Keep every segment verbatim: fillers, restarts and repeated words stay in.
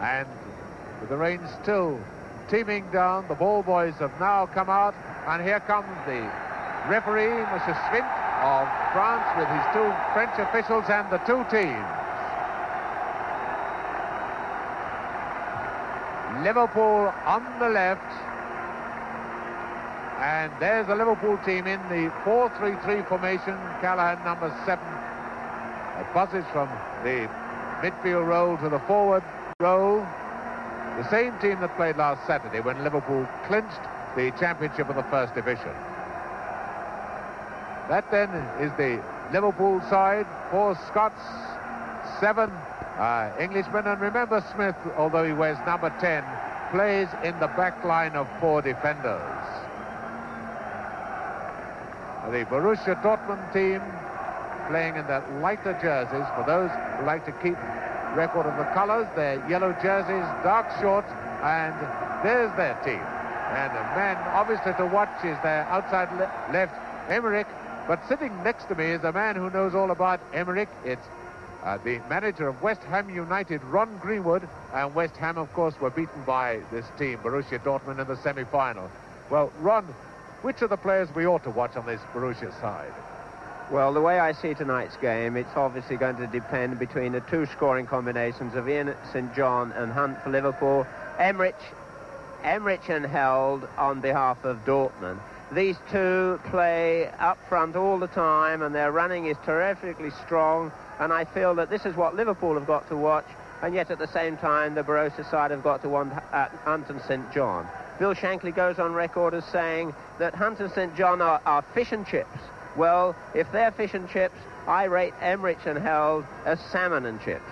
And with the rain still teeming down, the ball boys have now come out, and here comes the referee, Monsieur Schmidt of France, with his two French officials and the two teams. Liverpool on the left, and there's the Liverpool team in the four three three formation. Callaghan, number seven. It buzzes from the midfield roll to the forward roll. The same team that played last Saturday when Liverpool clinched the championship of the first division. That then is the Liverpool side. Four Scots, seven uh, Englishmen, and remember Smith, although he wears number ten, plays in the back line of four defenders. The Borussia Dortmund team playing in their lighter jerseys. For those who like to keep record of the colours, their yellow jerseys, dark shorts, and there's their team. And the man obviously to watch is their outside le left, Emmerich. But sitting next to me is a man who knows all about Emmerich. It's uh, the manager of West Ham United, Ron Greenwood. And West Ham, of course, were beaten by this team, Borussia Dortmund, in the semi-final. Well, Ron, which of the players we ought to watch on this Borussia side? Well, the way I see tonight's game, it's obviously going to depend between the two scoring combinations of Ian, Saint John and Hunt for Liverpool. Emmerich, Emmerich and Held on behalf of Dortmund. These two play up front all the time, and their running is terrifically strong, and I feel that this is what Liverpool have got to watch, and yet at the same time the Borussia side have got to want uh, Hunt and Saint John. Bill Shankly goes on record as saying that Hunt and Saint John are, are fish and chips. Well, if they're fish and chips, I rate Emmerich and Held as salmon and chips.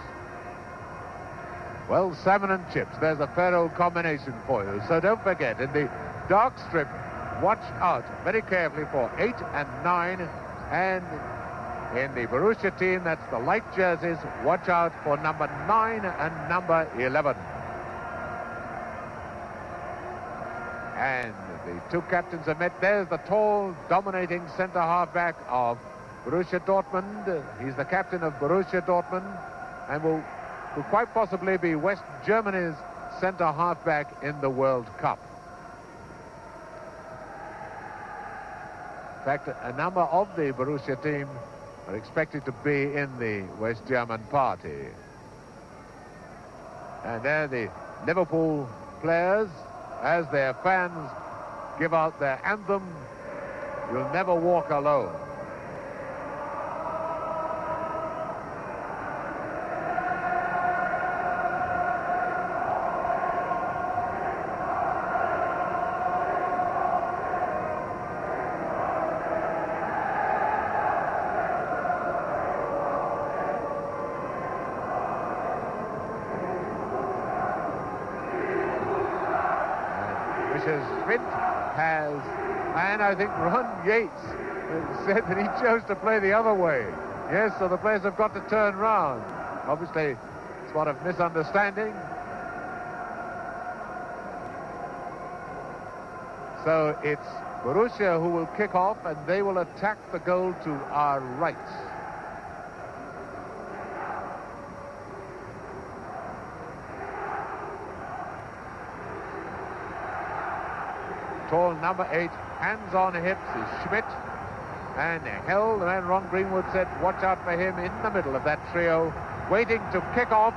Well, salmon and chips, there's a fair old combination for you. So don't forget, in the dark strip, watch out very carefully for eight and nine, and in the Borussia team, that's the light jerseys, watch out for number nine and number eleven. And the two captains are met. There's the tall, dominating centre half-back of Borussia Dortmund. He's the captain of Borussia Dortmund, and will, will quite possibly be West Germany's centre half-back in the World Cup. In fact, a number of the Borussia team are expected to be in the West German party. And there the Liverpool players, as their fans give out their anthem, "You'll Never Walk Alone." Has, and I think Ron Yeats said that he chose to play the other way. Yes, so the players have got to turn round. Obviously, it's a lot of misunderstanding. So it's Borussia who will kick off, and they will attack the goal to our right. Tall number eight, hands on hips, is Schmidt, and Held, the man Ron Greenwood said watch out for him in the middle of that trio, waiting to kick off.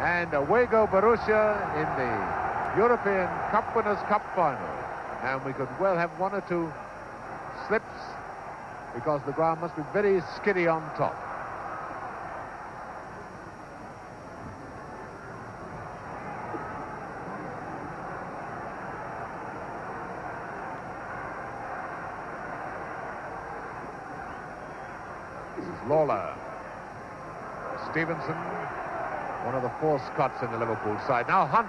And away go Borussia in the European Cup Winners' Cup final, and we could well have one or two slips because the ground must be very skiddy on top. Lawler, Stevenson, one of the four Scots in the Liverpool side. Now Hunt,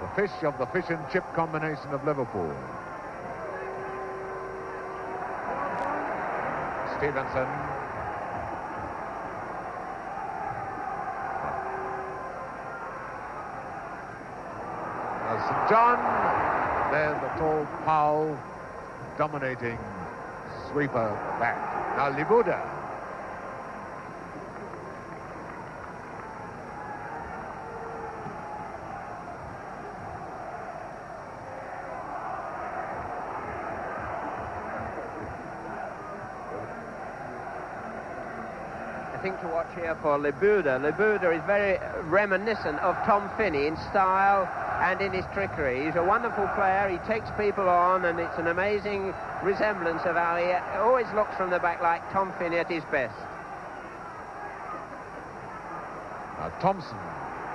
the fish of the fish and chip combination of Liverpool. Stevenson. Now Saint John, there's the tall Powell, dominating sweeper back. Now Libuda. thing to watch here for Libuda. Libuda is very reminiscent of Tom Finney in style and in his trickery. He's a wonderful player, he takes people on, and it's an amazing resemblance of how he always looks from the back like Tom Finney at his best. Now Thompson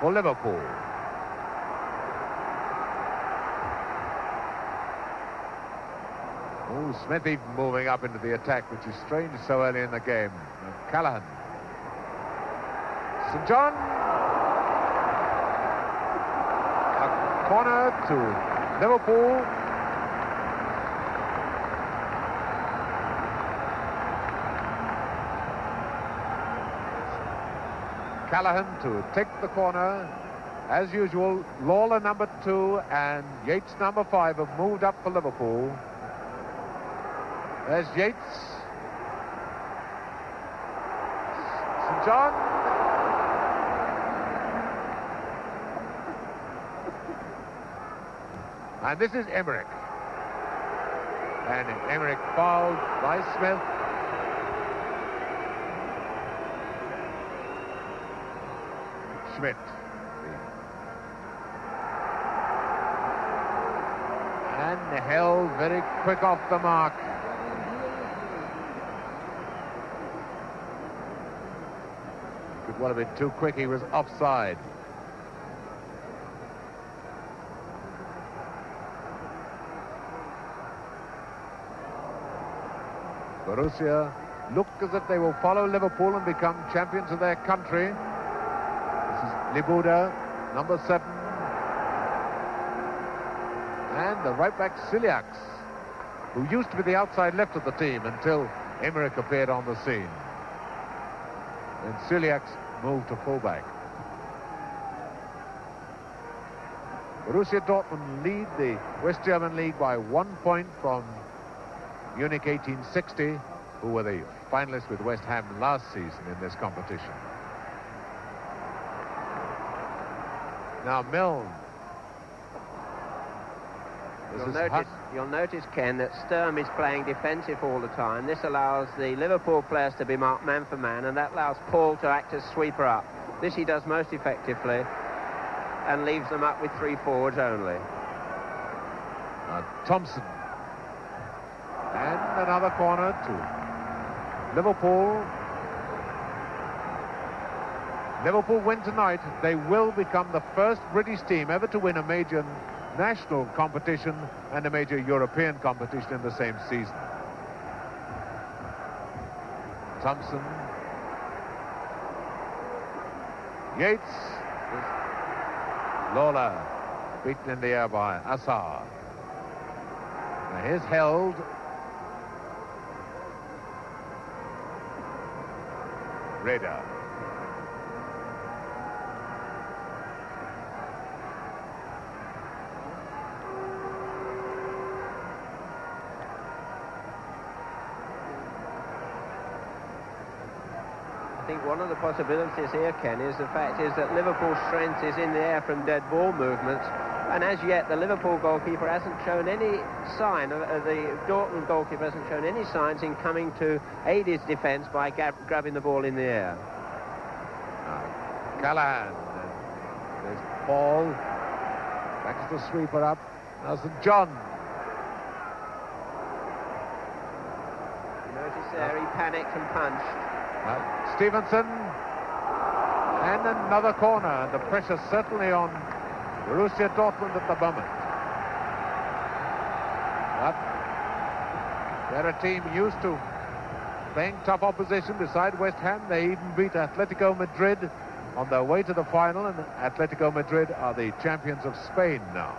for Liverpool. Oh, Smith even moving up into the attack, which is strange so early in the game. And Callaghan. Saint John. A corner to Liverpool. Callaghan to take the corner. As usual, Lawler number two and Yeats number five have moved up for Liverpool. There's Yeats. Saint John. And this is Emmerich. And Emmerich fouled by Smith. Schmidt. And Held very quick off the mark. Well, a bit too quick, he was offside. Borussia look as if they will follow Liverpool and become champions of their country. This is Libuda, number seven. And the right-back Cyliax, who used to be the outside left of the team until Emmerich appeared on the scene. And Cyliax moved to fullback. Borussia Dortmund lead the West German League by one point from Munich eighteen sixty, who were the finalists with West Ham last season in this competition. Now Milne. You'll notice, you'll notice, Ken, that Sturm is playing defensive all the time. This allows the Liverpool players to be marked man for man, and that allows Paul to act as sweeper up. This he does most effectively, and leaves them up with three forwards only. Uh, Thompson. And another corner to Liverpool. Liverpool win tonight. They will become the first British team ever to win a major national competition and a major European competition in the same season. Thompson. Yeats. Lawler beaten in the air by Assar. Now here's Held. Radar. I think one of the possibilities here, Ken, is the fact is that Liverpool's strength is in the air from dead ball movements, and as yet the Liverpool goalkeeper hasn't shown any sign, uh, the Dortmund goalkeeper hasn't shown any signs in coming to aid his defence by grabbing the ball in the air. Uh, Callaghan, there's Paul, back to the sweeper up, now Saint John. You notice there he panicked and punched. Uh, Stevenson, and another corner. The pressure certainly on Borussia Dortmund at the moment. But they're a team used to playing tough opposition beside West Ham. They even beat Atletico Madrid on their way to the final, and Atletico Madrid are the champions of Spain now.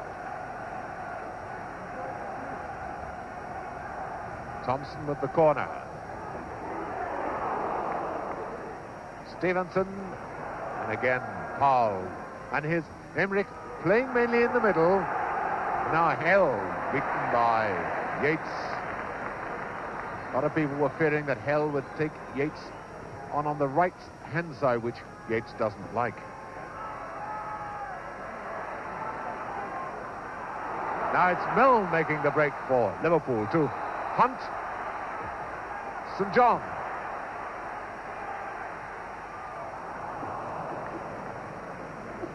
Thompson with the corner. Stevenson, and again Powell, and his Emmerich playing mainly in the middle. Now Held beaten by Yeats. A lot of people were fearing that Held would take Yeats on on the right hand side, which Yeats doesn't like. Now it's Milne making the break for Liverpool to Hunt. Saint John.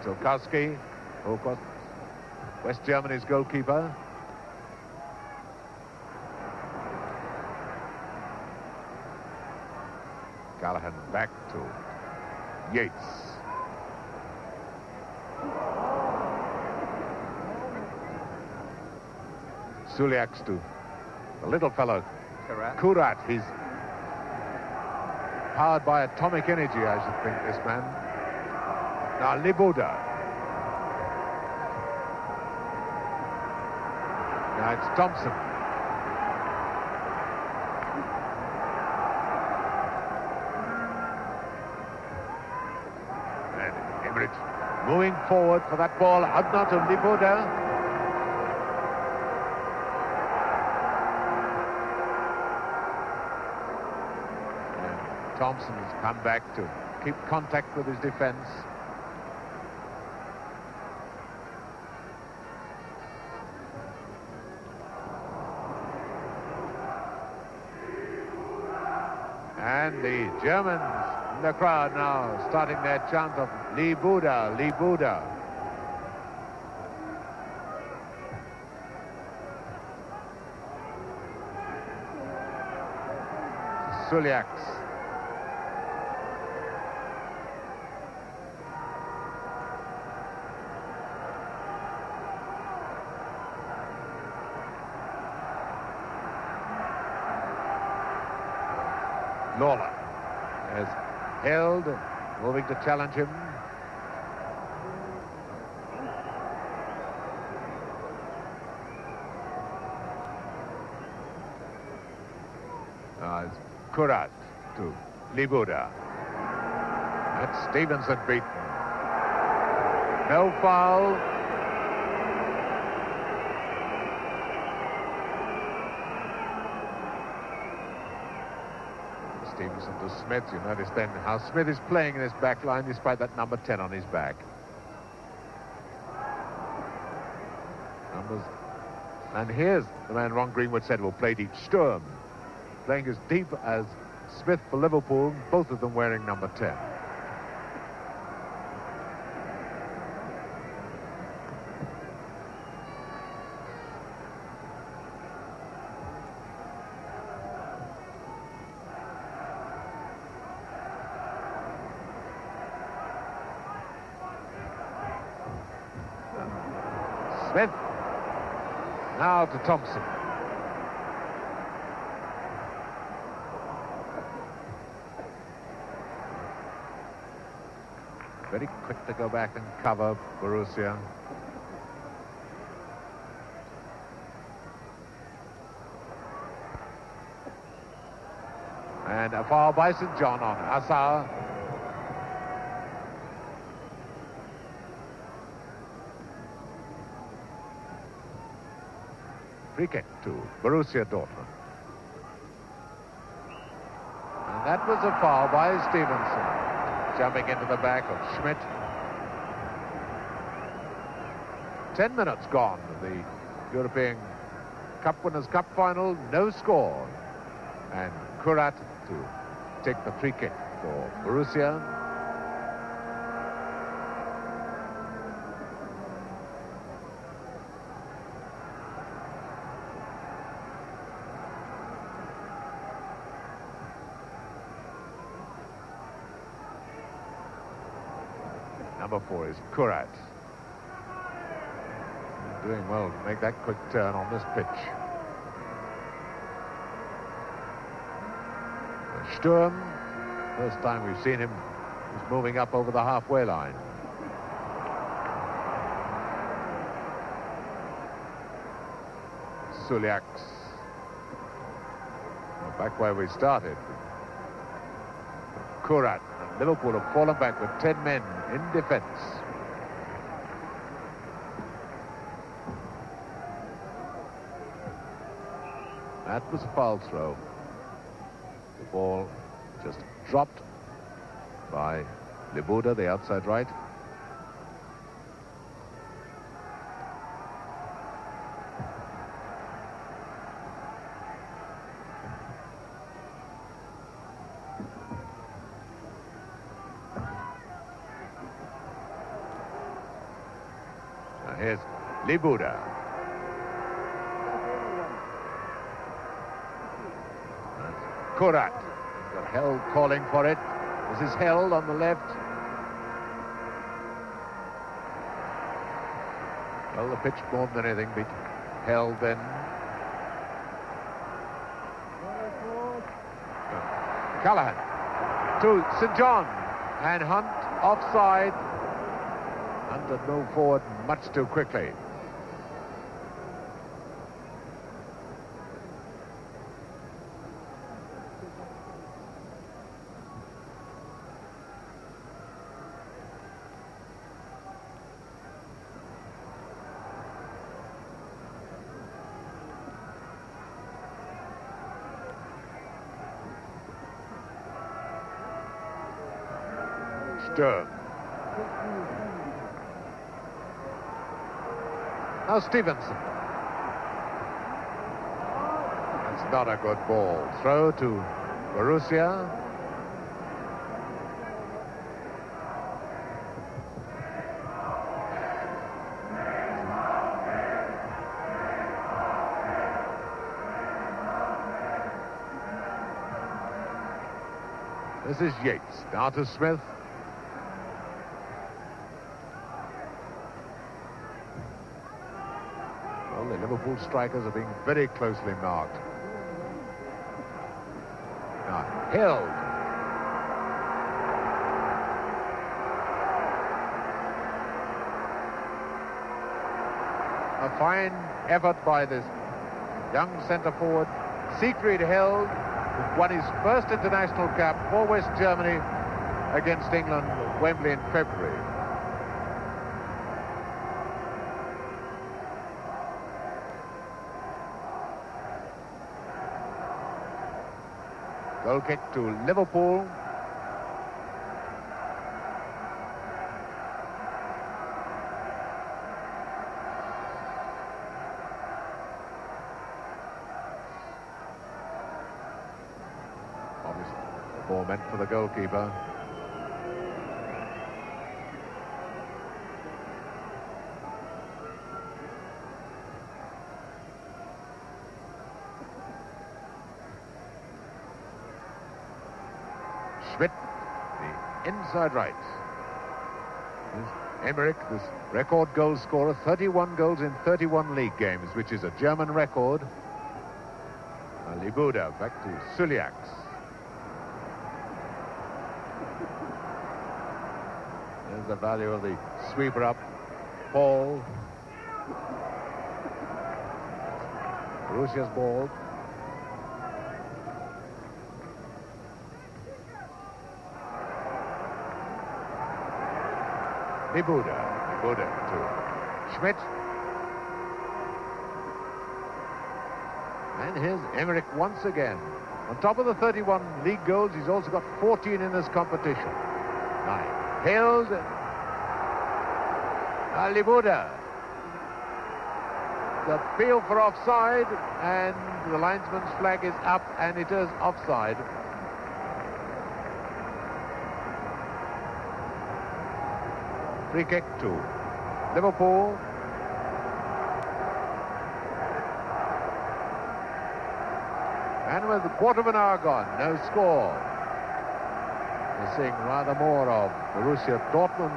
Tilkowski, who of course West Germany's goalkeeper. Callaghan back to Yeats. Cyliax to the little fellow Kurrat. Kurrat. He's powered by atomic energy, I should think, this man. Now Libuda. Now it's Thompson. And Emmerich moving forward for that ball. Out now to Libuda. Thompson has come back to keep contact with his defence. And the Germans in the crowd now starting their chant of Libuda, Libuda. Cyliax. Lawler as Held moving to challenge him. As Kurrat to Libuda. That's Stevenson beaten. No foul. Stevenson to Smith. You notice then how Smith is playing in his back line despite that number ten on his back. Numbers. And here's the man Ron Greenwood said will play deep. Sturm playing as deep as Smith for Liverpool, both of them wearing number ten. Smith, now to Thompson. Very quick to go back and cover Borussia. And a foul by Saint John on Assar. Free-kick to Borussia Dortmund. And that was a foul by Stevenson, jumping into the back of Schmidt. Ten minutes gone. The European Cup Winners' Cup final, no score. And Kurrat to take the free-kick for Borussia. Number four is Kurrat. Doing well to make that quick turn on this pitch. Sturm, first time we've seen him, is moving up over the halfway line. Cyliax. Well, back where we started. Kurrat. Liverpool have fallen back with ten men in defence. That was a foul throw. The ball just dropped by Libuda, the outside right. is Libuda. That's Kurrat. Got Held calling for it. This is Held on the left. Well, the pitch more than anything beat Held then. Callaghan to Saint John, and Hunt offside. Hunt had moved forward much too quickly. Sturm. Now Stevenson. That's not a good ball. Throw to Borussia. This is Yeats. Now to Smith. The Liverpool strikers are being very closely marked. Now, Held. A fine effort by this young centre-forward, Siegfried Held, who won his first international cap for West Germany against England at Wembley in February. Goal kick to Liverpool. Obviously, ball meant for the goalkeeper. Schmidt, the inside right. Emmerich, this record goal scorer, thirty-one goals in thirty-one league games, which is a German record. Libuda back to Cyliax. There's the value of the sweeper up. Paul. Borussia's ball. Libuda, Libuda to Schmidt. And here's Emmerich once again. On top of the thirty-one league goals, he's also got fourteen in this competition. Nine. Held. Now Libuda. The appeal for offside, and the linesman's flag is up, and it is offside. Free kick to Liverpool. And with a quarter of an hour gone, no score. We're seeing rather more of Borussia Dortmund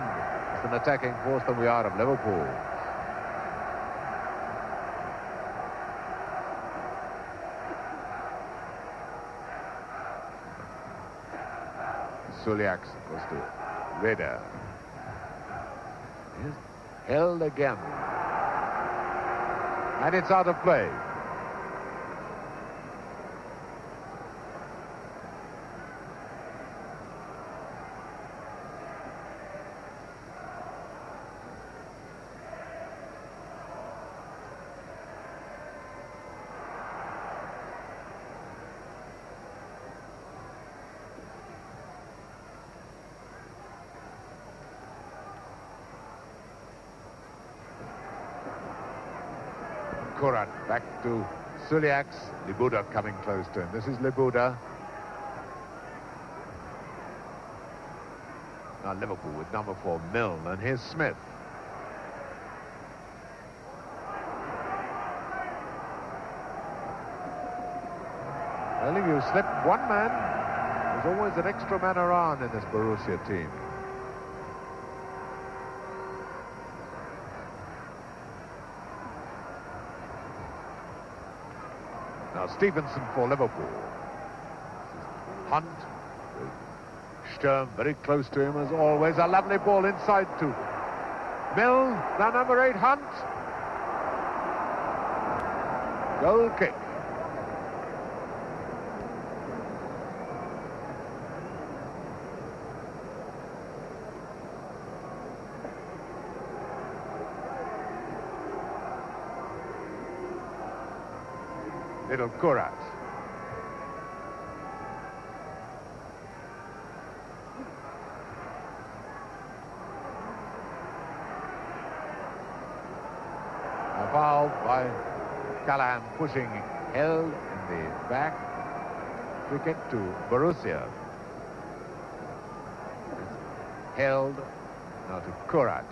as an attacking force than we are of Liverpool. Cyliax goes to Reda. Held again, and it's out of play. Kurrat back to Cyliax. Libuda coming close to him. This is Libuda. Now Liverpool with number four, Milne, and here's Smith. tell you, you slip one man, there's always an extra man around in this Borussia team. Now Stevenson for Liverpool. Hunt, Sturm very close to him as always. A lovely ball inside to Milne. Now number eight, Hunt. Goal kick. Little Kurrat. A foul by Callaghan, pushing Held in the back. We get to Borussia. It's Held, now to Kurrat.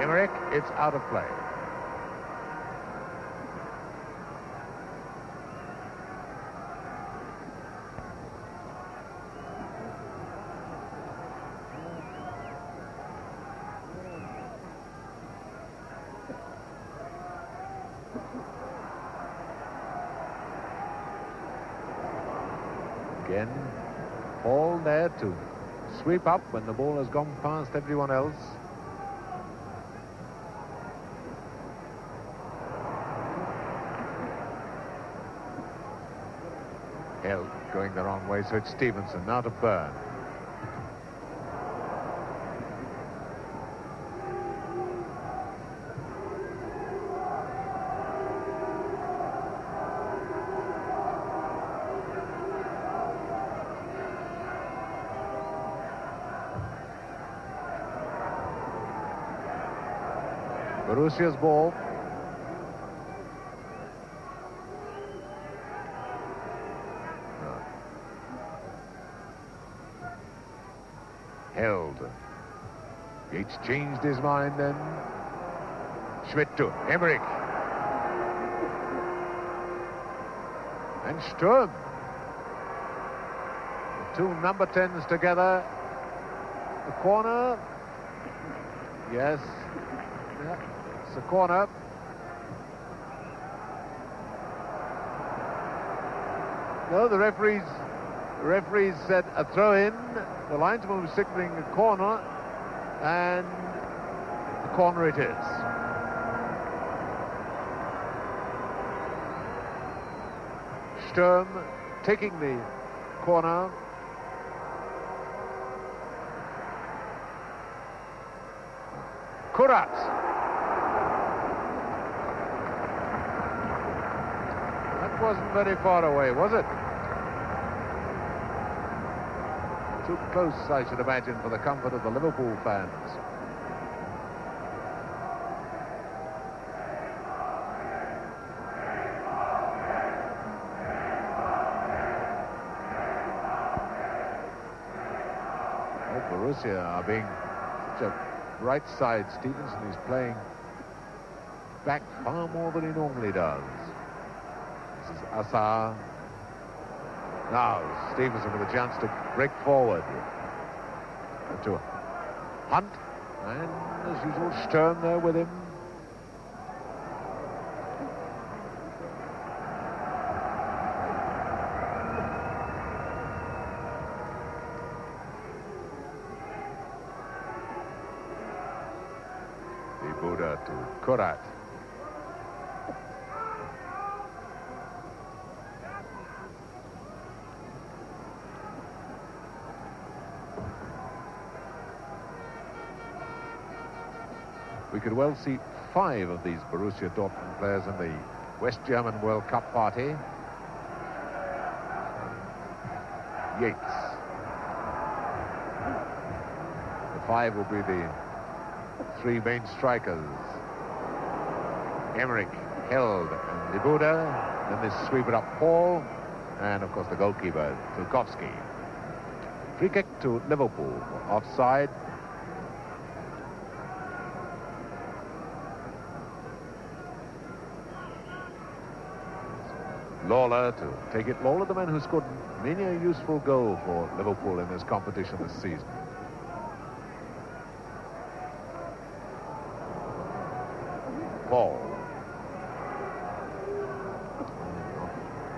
Emmerich, it's out of play. Again, Paul there to sweep up when the ball has gone past everyone else. Held going the wrong way, so it's Stevenson, now to Byrne. Borussia's ball. Held. Yeats changed his mind then. Schmidt to Emmerich. And Sturm. The two number tens together. The corner. Yes. Yeah, it's a corner. No, the referee's... The referee said a throw-in. The linesman was signaling a corner, and the corner it is. Sturm taking the corner. Kurrat. That wasn't very far away, was it? Too close, I should imagine, for the comfort of the Liverpool fans. Oh, Borussia are being such a right side. Stevenson is playing back far more than he normally does. This is Assar. Now, Stevenson with a chance to break forward. To Hunt. And, as usual, Sturm there with him. Libuda to Kurrat. We could well see five of these Borussia Dortmund players in the West German World Cup party. Yeats. The five will be the three main strikers. Emmerich, Held and Libuda. Then they sweep it up, Paul. And, of course, the goalkeeper, Tilkowski. Free kick to Liverpool. Offside. Lawler to take it. Lawler, the man who scored many a useful goal for Liverpool in this competition this season. Paul.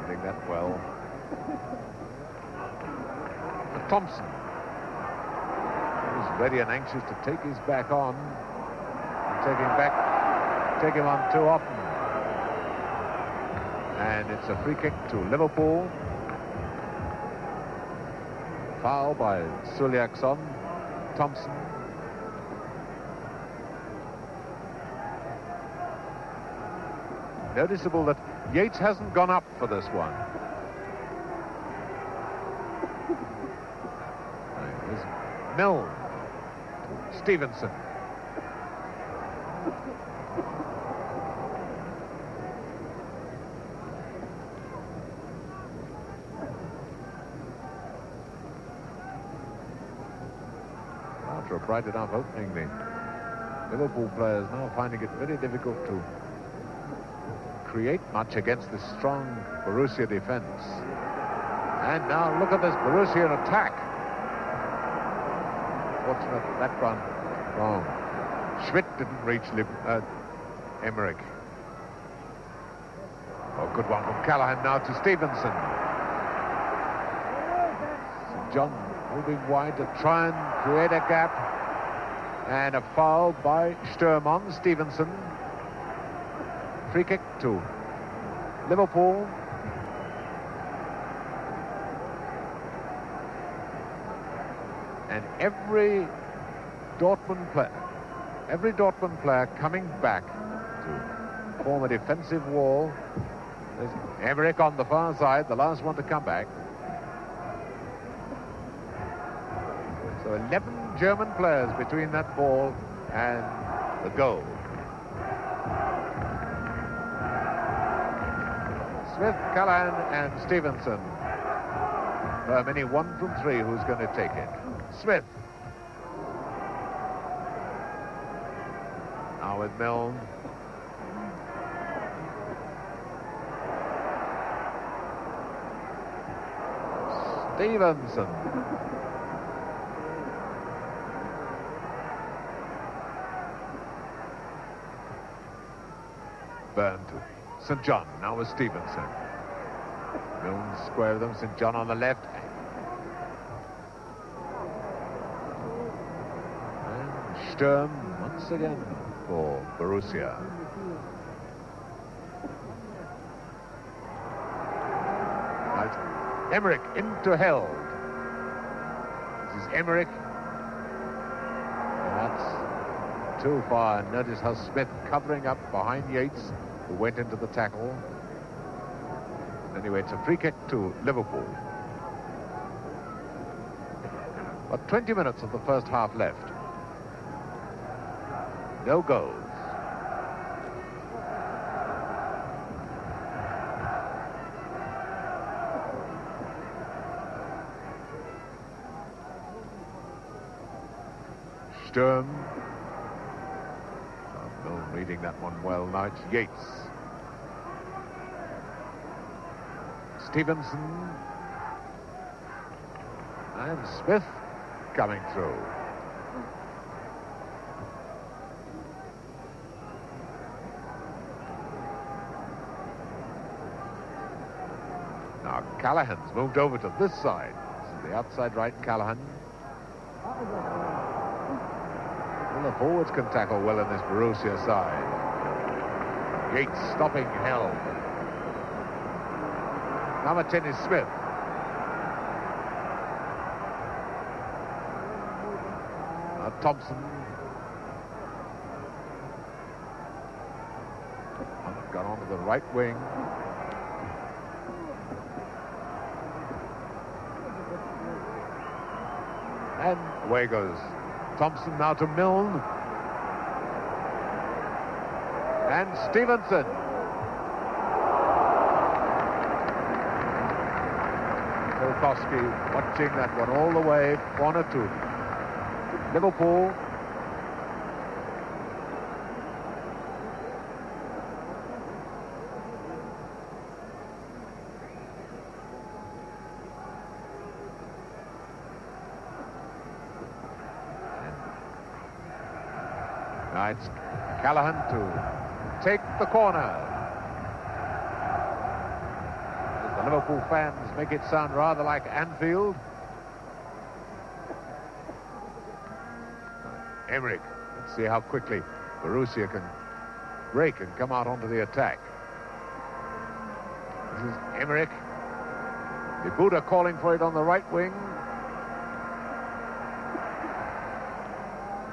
I think that well. But Thompson was ready and anxious to take his back on. Take him back. Take him on too often. And it's a free kick to Liverpool. Foul by Cyliax on Thompson. Noticeable that Yeats hasn't gone up for this one. Here's Milne to Stevenson. Bright enough opening. The Liverpool players now finding it very difficult to create much against this strong Borussia defense. And now look at this Borussia attack. Fortunate that one wrong. Schmidt didn't reach Lib uh, Emmerich. Oh, good one from Callaghan now to Stevenson. Saint John moving wide to try and create a gap. And a foul by Sturm on Stevenson. Free kick to Liverpool. And every Dortmund player, every Dortmund player coming back to form a defensive wall. There's Emmerich on the far side, the last one to come back. So eleven German players between that ball and the goal. Smith, Callaghan and Stevenson. Many one from three who's going to take it. Smith. Now with Milne. Stevenson. Byrne to Saint John, now with Stevenson. Milne square them, Saint John on the left. And Sturm once again for Borussia. Right. Emmerich into Held. This is Emmerich. And that's too far. Notice how Smith covering up behind Yeats, who went into the tackle. Anyway, it's a free kick to Liverpool. But twenty minutes of the first half left. No goals. Sturm. Reading that one well now, it's Yeats. Stevenson and Smith coming through. Now Callaghan's moved over to this side. This is the outside right Callaghan. The forwards can tackle well in this Borussia side. Yeats stopping Held. Number ten is Smith. Now Thompson. Hunt gone on to the right wing. And away goes Thompson now to Milne. And Stevenson. Tilkowski watching that one all the way, corner to Liverpool. Now it's Callaghan to take the corner. Did the Liverpool fans make it sound rather like Anfield? Emmerich. Let's see how quickly Borussia can break and come out onto the attack. This is Emmerich. Libuda calling for it on the right wing.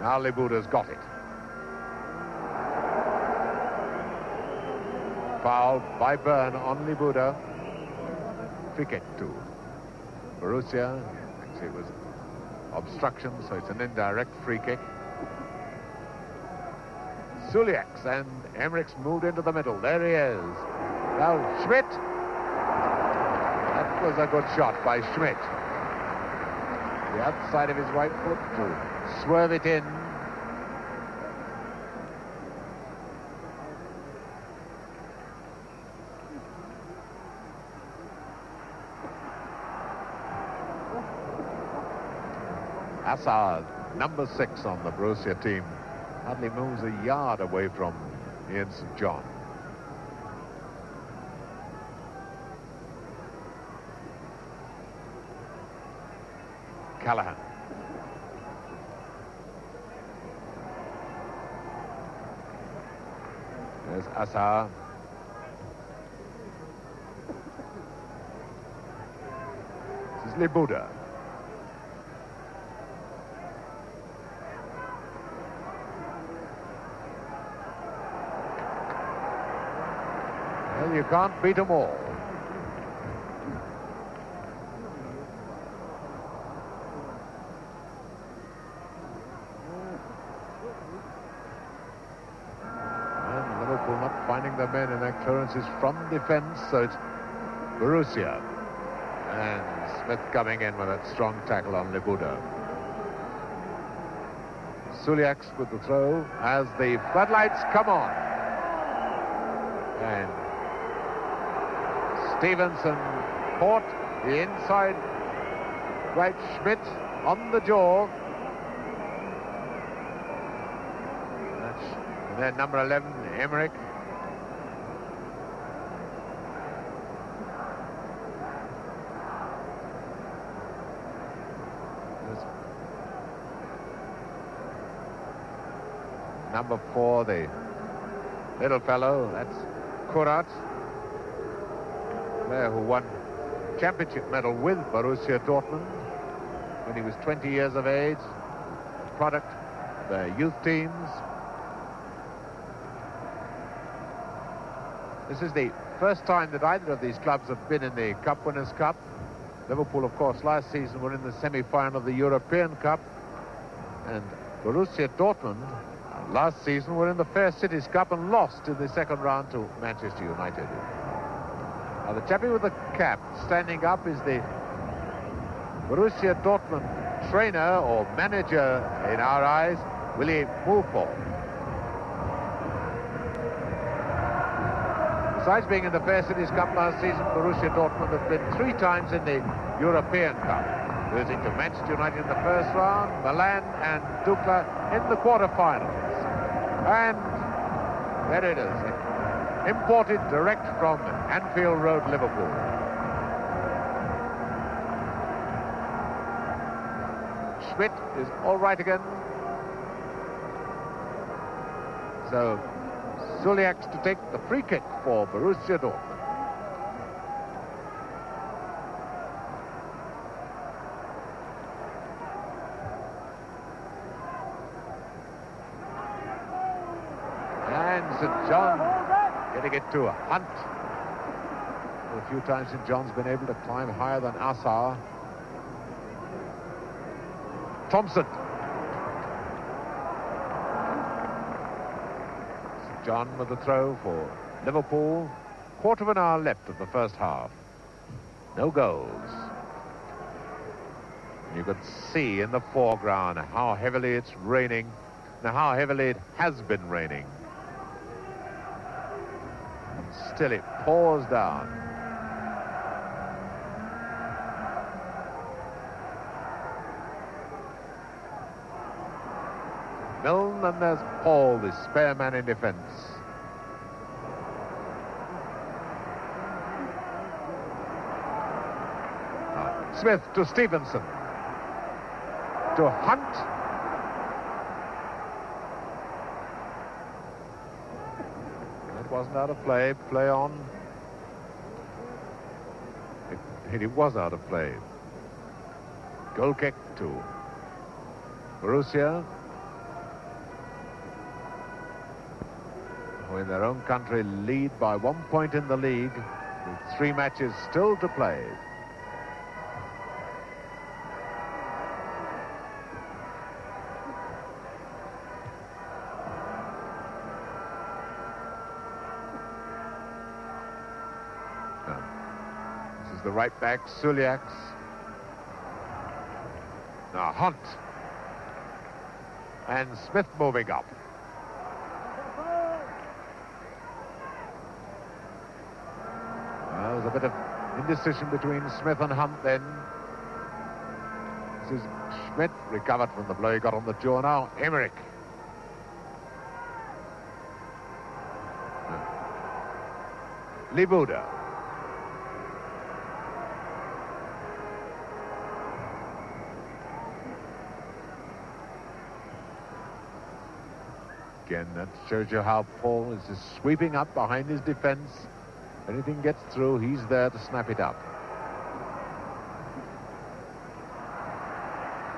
Now Libuda's got it. Foul by Byrne on Libuda. Picket to Borussia. Actually, it was obstruction, so it's an indirect free kick. Cyliax, and Emmerich's moved into the middle. There he is. Now Schmidt. That was a good shot by Schmidt. The outside of his right foot to swerve it in. Assar, number six on the Borussia team, hardly moves a yard away from Ian Saint John. Callaghan. There's Assar. This is Libuda. You can't beat them all. And Liverpool not finding their men, and their clearance is from defence, so it's Borussia. And Smith coming in with that strong tackle on Libuda. Cyliax with the throw as the floodlights come on. And Stevenson caught the inside right Schmidt on the jaw. That's their number eleven, Emmerich. That's number four, the little fellow, that's Kurrat, who won championship medal with Borussia Dortmund when he was twenty years of age, product of their youth teams. This is the first time that either of these clubs have been in the Cup Winners' Cup. Liverpool, of course, last season were in the semi-final of the European Cup, and Borussia Dortmund last season were in the Fair Cities Cup and lost in the second round to Manchester United. Now the chappie with the cap standing up is the Borussia Dortmund trainer or manager in our eyes, Willi Multhaup. Besides being in the Fair Cities Cup last season, Borussia Dortmund has been three times in the European Cup, losing to Manchester United in the first round, Milan and Dukla in the quarterfinals. And there it is. It imported direct from Anfield Road, Liverpool. Schmidt is all right again. So Cyliax to take the free kick for Borussia Dortmund. And Saint John getting it to Hunt. A few times Saint John's been able to climb higher than Assar. Thompson. Saint John with the throw for Liverpool. Quarter of an hour left of the first half. No goals. You can see in the foreground how heavily it's raining and how heavily it has been raining. Still it pours down. Milne, and there's Paul, the spare man in defence. Smith to Stevenson. To Hunt. It wasn't out of play. Play on. It, it was out of play. Goal kick to Borussia, who in their own country lead by one point in the league with three matches still to play. The right back, Cyliax. Now Hunt. And Smith moving up. Well, there's a bit of indecision between Smith and Hunt then. This is Schmidt, recovered from the blow he got on the jaw now. Emmerich. Hmm. Libuda. And that shows you how Paul is just sweeping up behind his defence. Anything gets through, he's there to snap it up.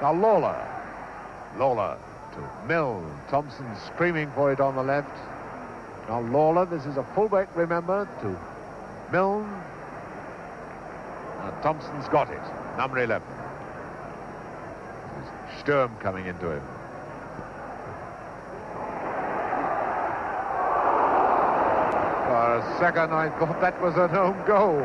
Now Lawler. Lawler to Milne. Thompson screaming for it on the left. Now Lawler, this is a fullback, remember, to Milne. Now Thompson's got it. Number eleven. There's Sturm coming into him. Second, I thought that was an own goal.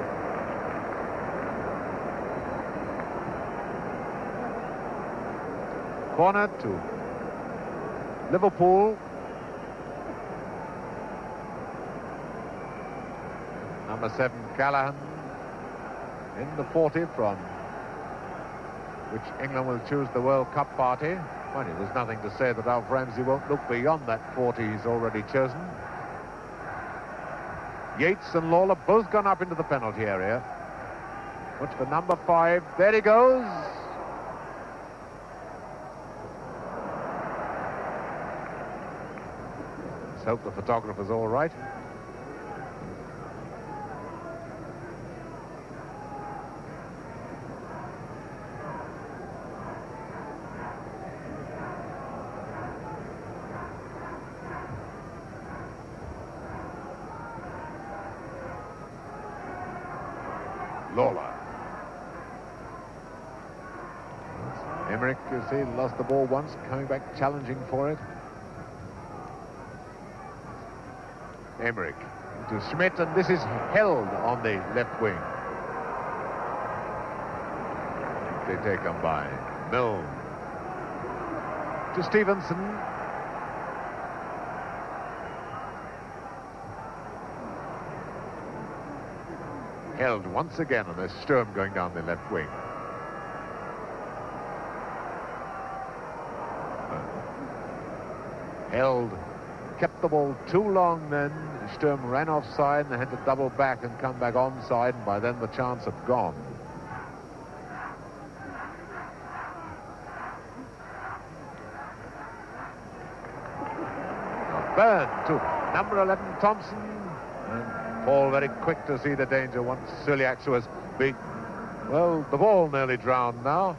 Corner to Liverpool. Number seven, Callaghan, in the forty from which England will choose the World Cup party. Funny, there's nothing to say that Alf Ramsey won't look beyond that forty he's already chosen. Yeats and Lawler both gone up into the penalty area. Which for number five, there he goes. Let's hope the photographer's all right. Lawler. Emmerich, you see, lost the ball once, coming back, challenging for it. Emmerich to Schmidt, and this is Held on the left wing. They take them by Milne. To Stevenson. Held once again, and there's Sturm going down the left wing. Held kept the ball too long then. Sturm ran offside, and they had to double back and come back onside, and by then the chance had gone. Now Byrne to number eleven, Thompson. And Paul very quick to see the danger once Cyliax was beat. Well, the ball nearly drowned now.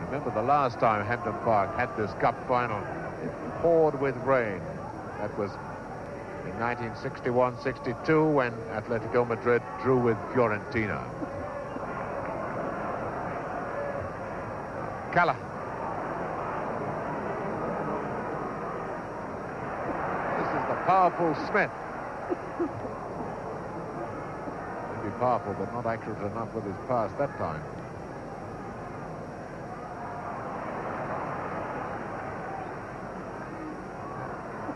Remember the last time Hampden Park had this cup final, it poured with rain. That was in nineteen sixty-one sixty-two when Atletico Madrid drew with Fiorentina. Callaghan. Powerful Smith. He'd be powerful, but not accurate enough with his pass that time.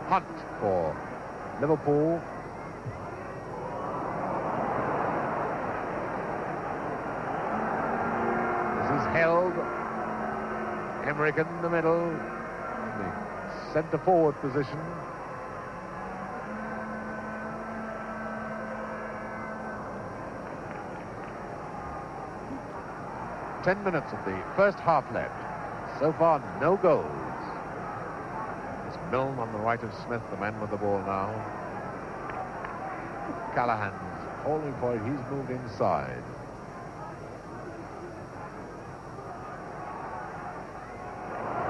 Hunt for Liverpool. Held. Emmerich in the middle, in the centre forward position. Ten minutes of the first half left. So far, no goals. It's Milne on the right of Smith, the man with the ball now. Callaghan's falling for it. He's moved inside.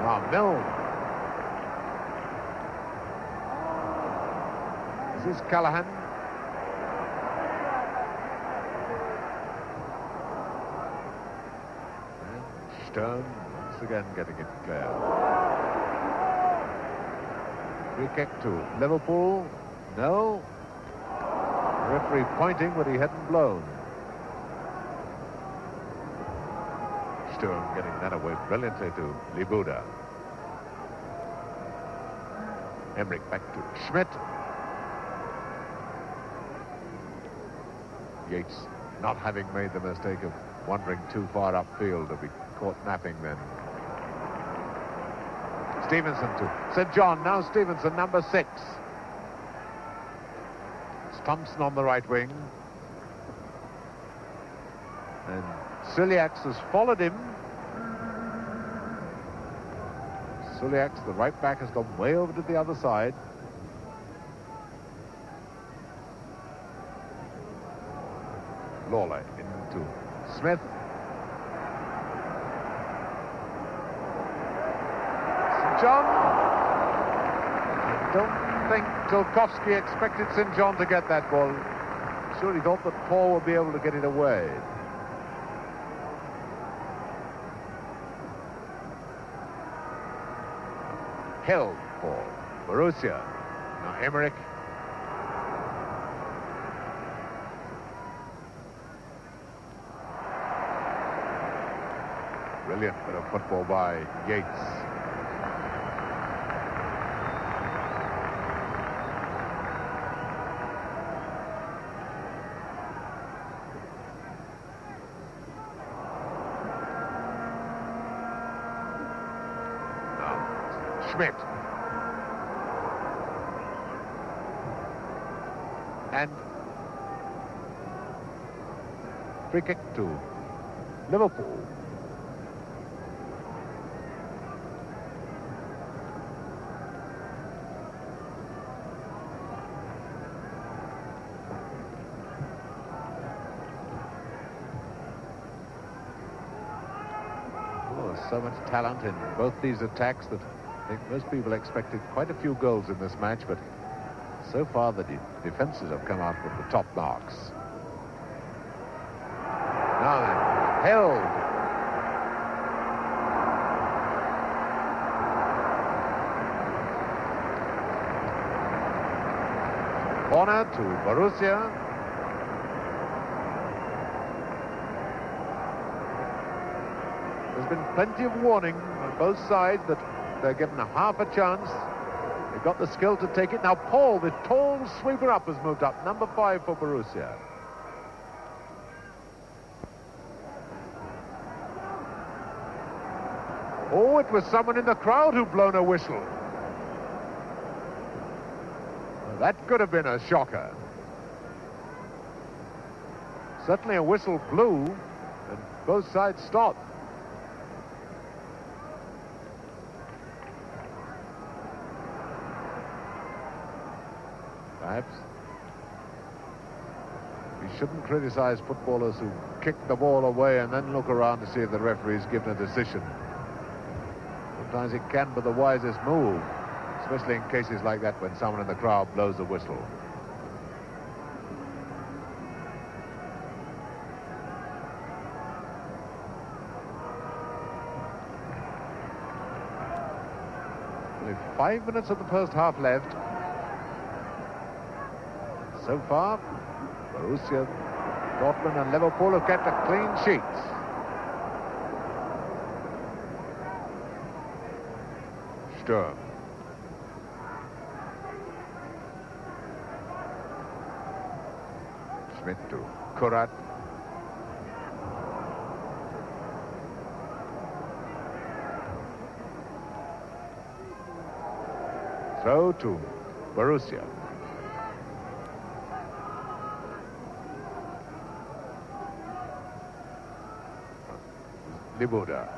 Now Milne. This is Callaghan. And Sturm once again getting it clear. Free kick to Liverpool. No. Referee pointing, but he hadn't blown. Sturm getting that away brilliantly to Libuda. Emmerich back to Schmidt. Yeats not having made the mistake of wandering too far upfield to be caught napping then. Stevenson to Saint John. Now Stevenson, number six. Thompson on the right wing, and Cyliax has followed him. Cyliax, the right back, has gone way over to the other side. Lawler into Smith. Saint John, I don't I think Tilkowski expected Saint John to get that ball. Sure, he thought that Paul would be able to get it away. Held for Borussia. Now Emmerich. Brilliant bit of football by Yeats. Schmidt. And free kick to Liverpool. Oh, so much talent in both these attacks that I think most people expected quite a few goals in this match, but so far the de defenses have come out with the top marks. Now then, Held. Corner to Borussia. There's been plenty of warning on both sides that they're given a half a chance. They've got the skill to take it. Now Paul, the tall sweeper up, has moved up. Number five for Borussia. Oh, it was someone in the crowd who blown a whistle. Well, that could have been a shocker. Certainly a whistle blew, and both sides stopped. Perhaps we shouldn't criticize footballers who kick the ball away and then look around to see if the referee's given a decision. Sometimes it can be the wisest move, especially in cases like that when someone in the crowd blows a whistle. Only five minutes of the first half left. So far, Borussia Dortmund and Liverpool have kept a clean sheet. Sturm. Schmidt to Kurrat. to Borussia. Libuda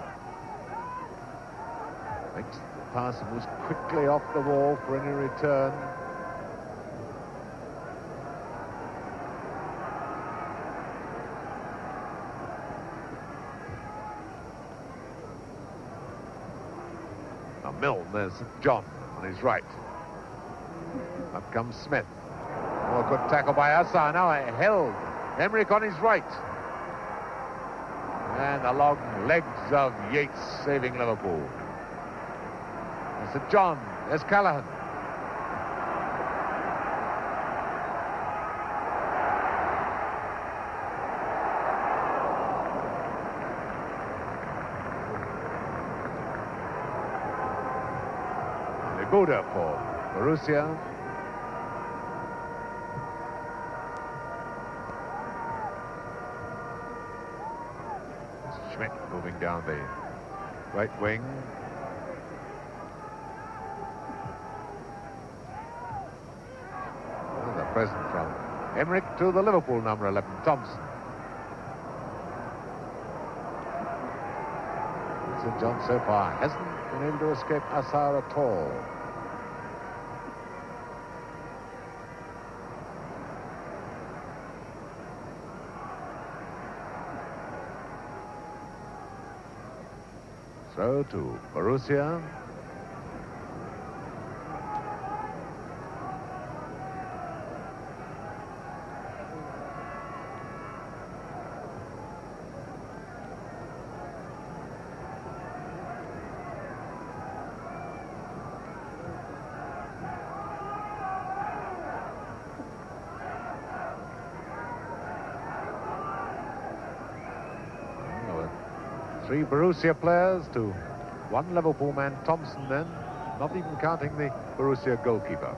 makes the pass and moves quickly off the wall for any return. Now Milne, there's John on his right. Up comes Smith. Oh, good tackle by Assar. Now Held. Emmerich on his right. And the long legs of Yeats saving Liverpool. There's Saint John, there's Callaghan. Libuda for Borussia. Schmidt moving down the right wing. Another present from Emmerich to the Liverpool number eleven, Thompson. Saint John so far hasn't been able to escape Assar at all. So to Borussia. Three Borussia players to one Liverpool man, Thompson, then, not even counting the Borussia goalkeeper.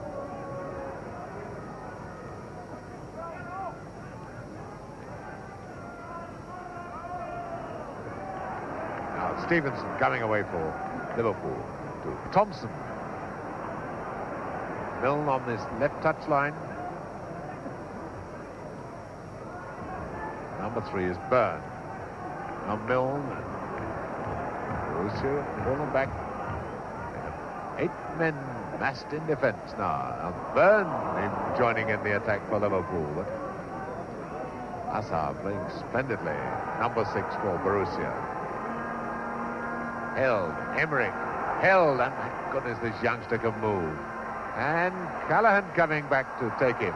Now Stevenson coming away for Liverpool to Thompson. Milne on this left touchline. Number three is Byrne. Now Milne. Borussia back. Eight men massed in defence now. And Byrne joining in the attack for Liverpool. Assar playing splendidly. Number six for Borussia. Held, Emmerich, Held, and thank goodness this youngster can move. And Callaghan coming back to take him.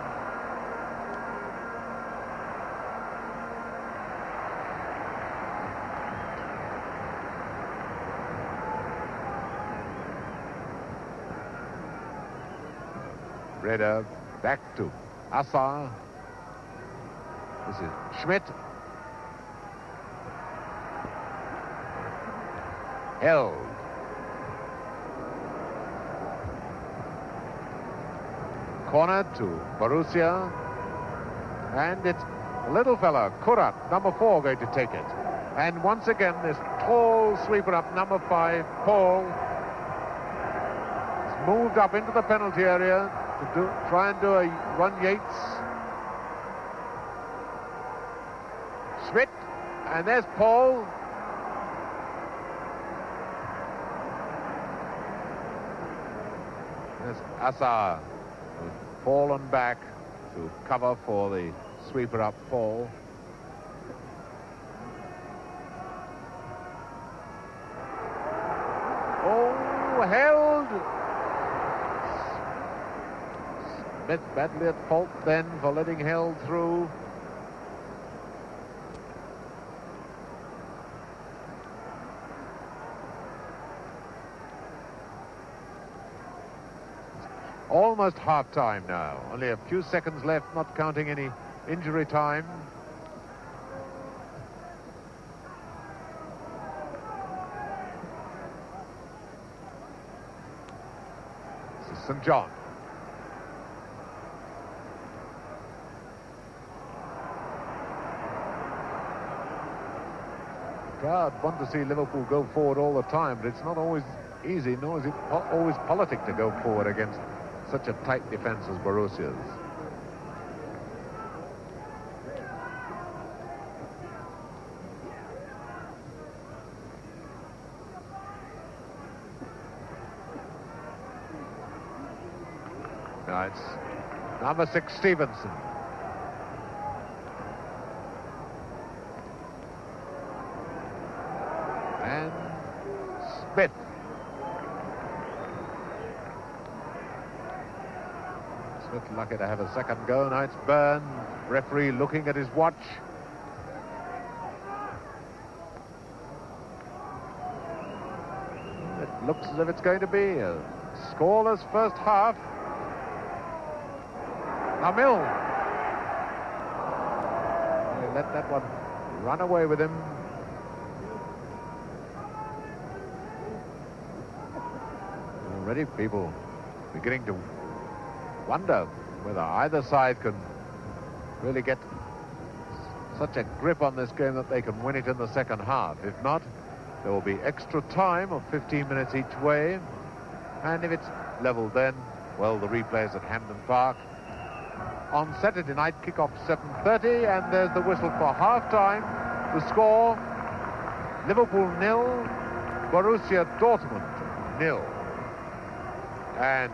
Back to Assar. This is Schmidt. Held. Corner to Borussia. And it's a little fella, Kurrat, number four, going to take it. And once again, this tall sweeper up, number five, Paul, has moved up into the penalty area to do, try and do a Ron Yeats. Schmidt, and there's Paul. There's Assar. Fallen back to cover for the sweeper up, Paul. Oh, Held! Smith badly at fault then for letting Held through. Almost half time now. Only a few seconds left, not counting any injury time. This is Saint John. Crowd want to see Liverpool go forward all the time, but it's not always easy, nor is it always politic to go forward against such a tight defence as Borussia's. Now it's number six, Stevenson. And Smith. Smith lucky to have a second go. Now it's Byrne. Referee looking at his watch. It looks as if it's going to be a scoreless first half. Now Milne. He let that one run away with him. Already people beginning to wonder whether either side can really get such a grip on this game that they can win it in the second half. If not, there will be extra time of fifteen minutes each way. And if it's level then, well, the replay is at Hampden Park. On Saturday night, kickoff seven thirty, and there's the whistle for half-time. The score, Liverpool nil, Borussia Dortmund nil. And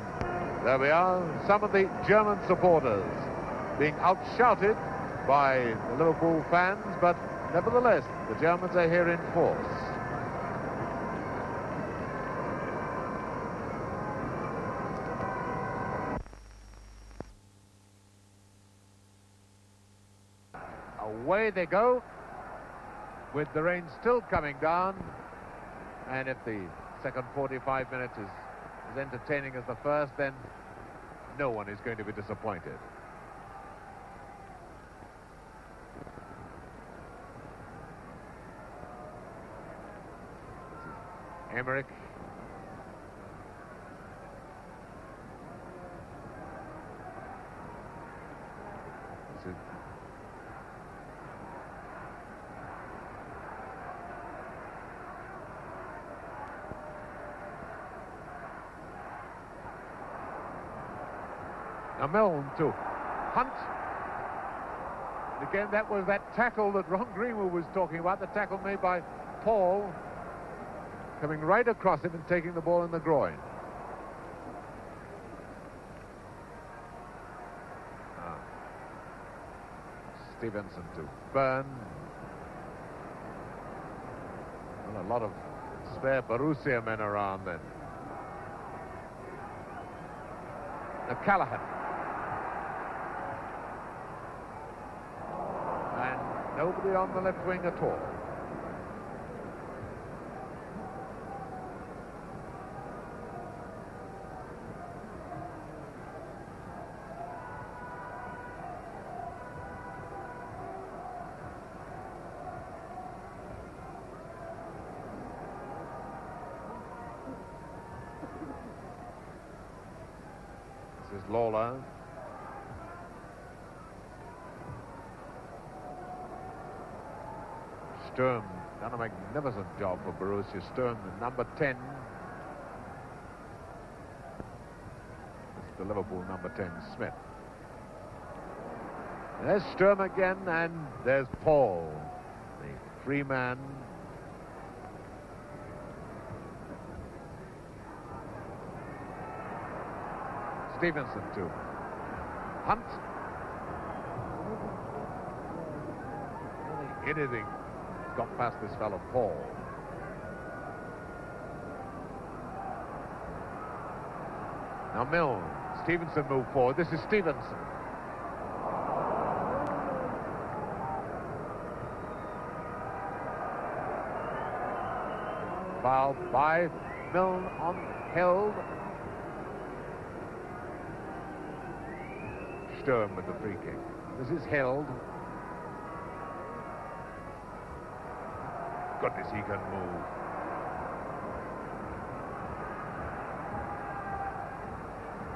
there we are, some of the German supporters being outshouted by the Liverpool fans, but nevertheless, the Germans are here in force. Away they go, with the rain still coming down, and if the second forty-five minutes is as entertaining as the first, then no one is going to be disappointed. Emmerich. Milne to Hunt. And again, that was that tackle that Ron Greenwood was talking about, the tackle made by Paul, coming right across him and taking the ball in the groin. Ah. Stevenson to Byrne. Well, a lot of spare Borussia men around then. Now Callaghan. Nobody on the left wing at all. This is Lawler. Sturm, done a magnificent job for Borussia. Sturm, number ten. It's the Liverpool number ten, Smith. There's Sturm again, and there's Paul, the free man. Stevenson to Hunt. Anything got past this fellow Paul. Now Milne. Stevenson moved forward. This is Stevenson. Foul by Milne on Held. Sturm with the free kick. This is Held. Goodness, he can move.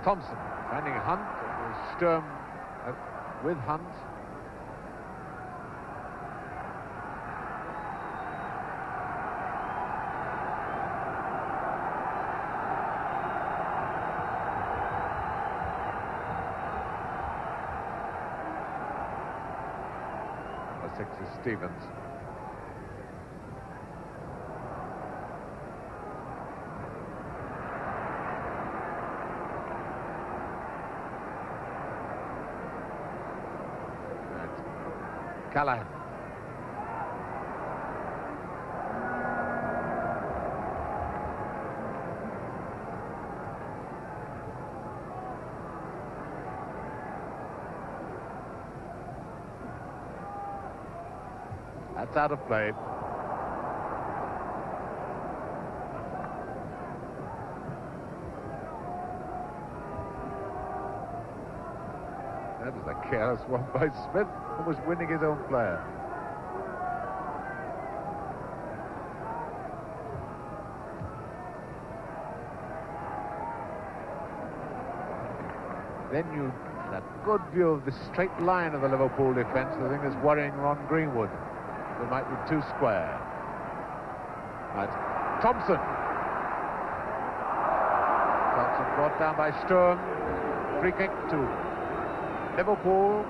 Thompson finding Hunt. Sturm uh, with Hunt. number six is Stevens. That's Callaghan. That's out of play. That was a careless one by Smith, who was winning his own player. Then you had a good view of the straight line of the Liverpool defence. The thing is worrying Ron Greenwood. They might be two square. Right. Thompson. Thompson brought down by Sturm. Free kick to Liverpool.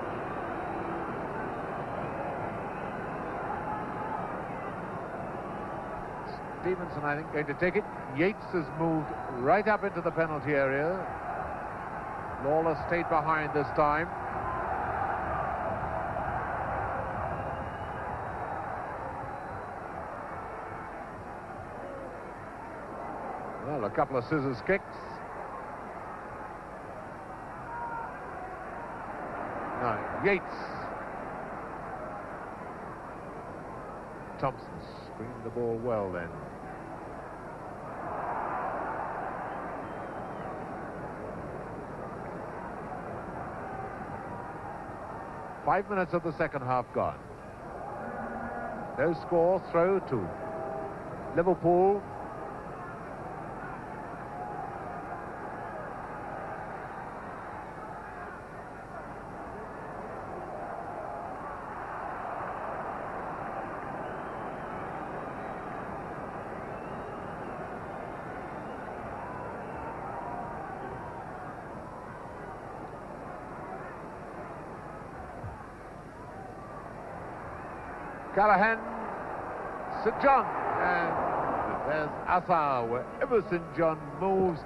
Stevenson, I think, going to take it. Yeats has moved right up into the penalty area. Lawler stayed behind this time. Well, a couple of scissors kicks. Now, Yeats. Thompson screened the ball well then. Five minutes of the second half gone. No score, throw to Liverpool. Callaghan, Saint John, and there's Assar. Wherever Saint John moves,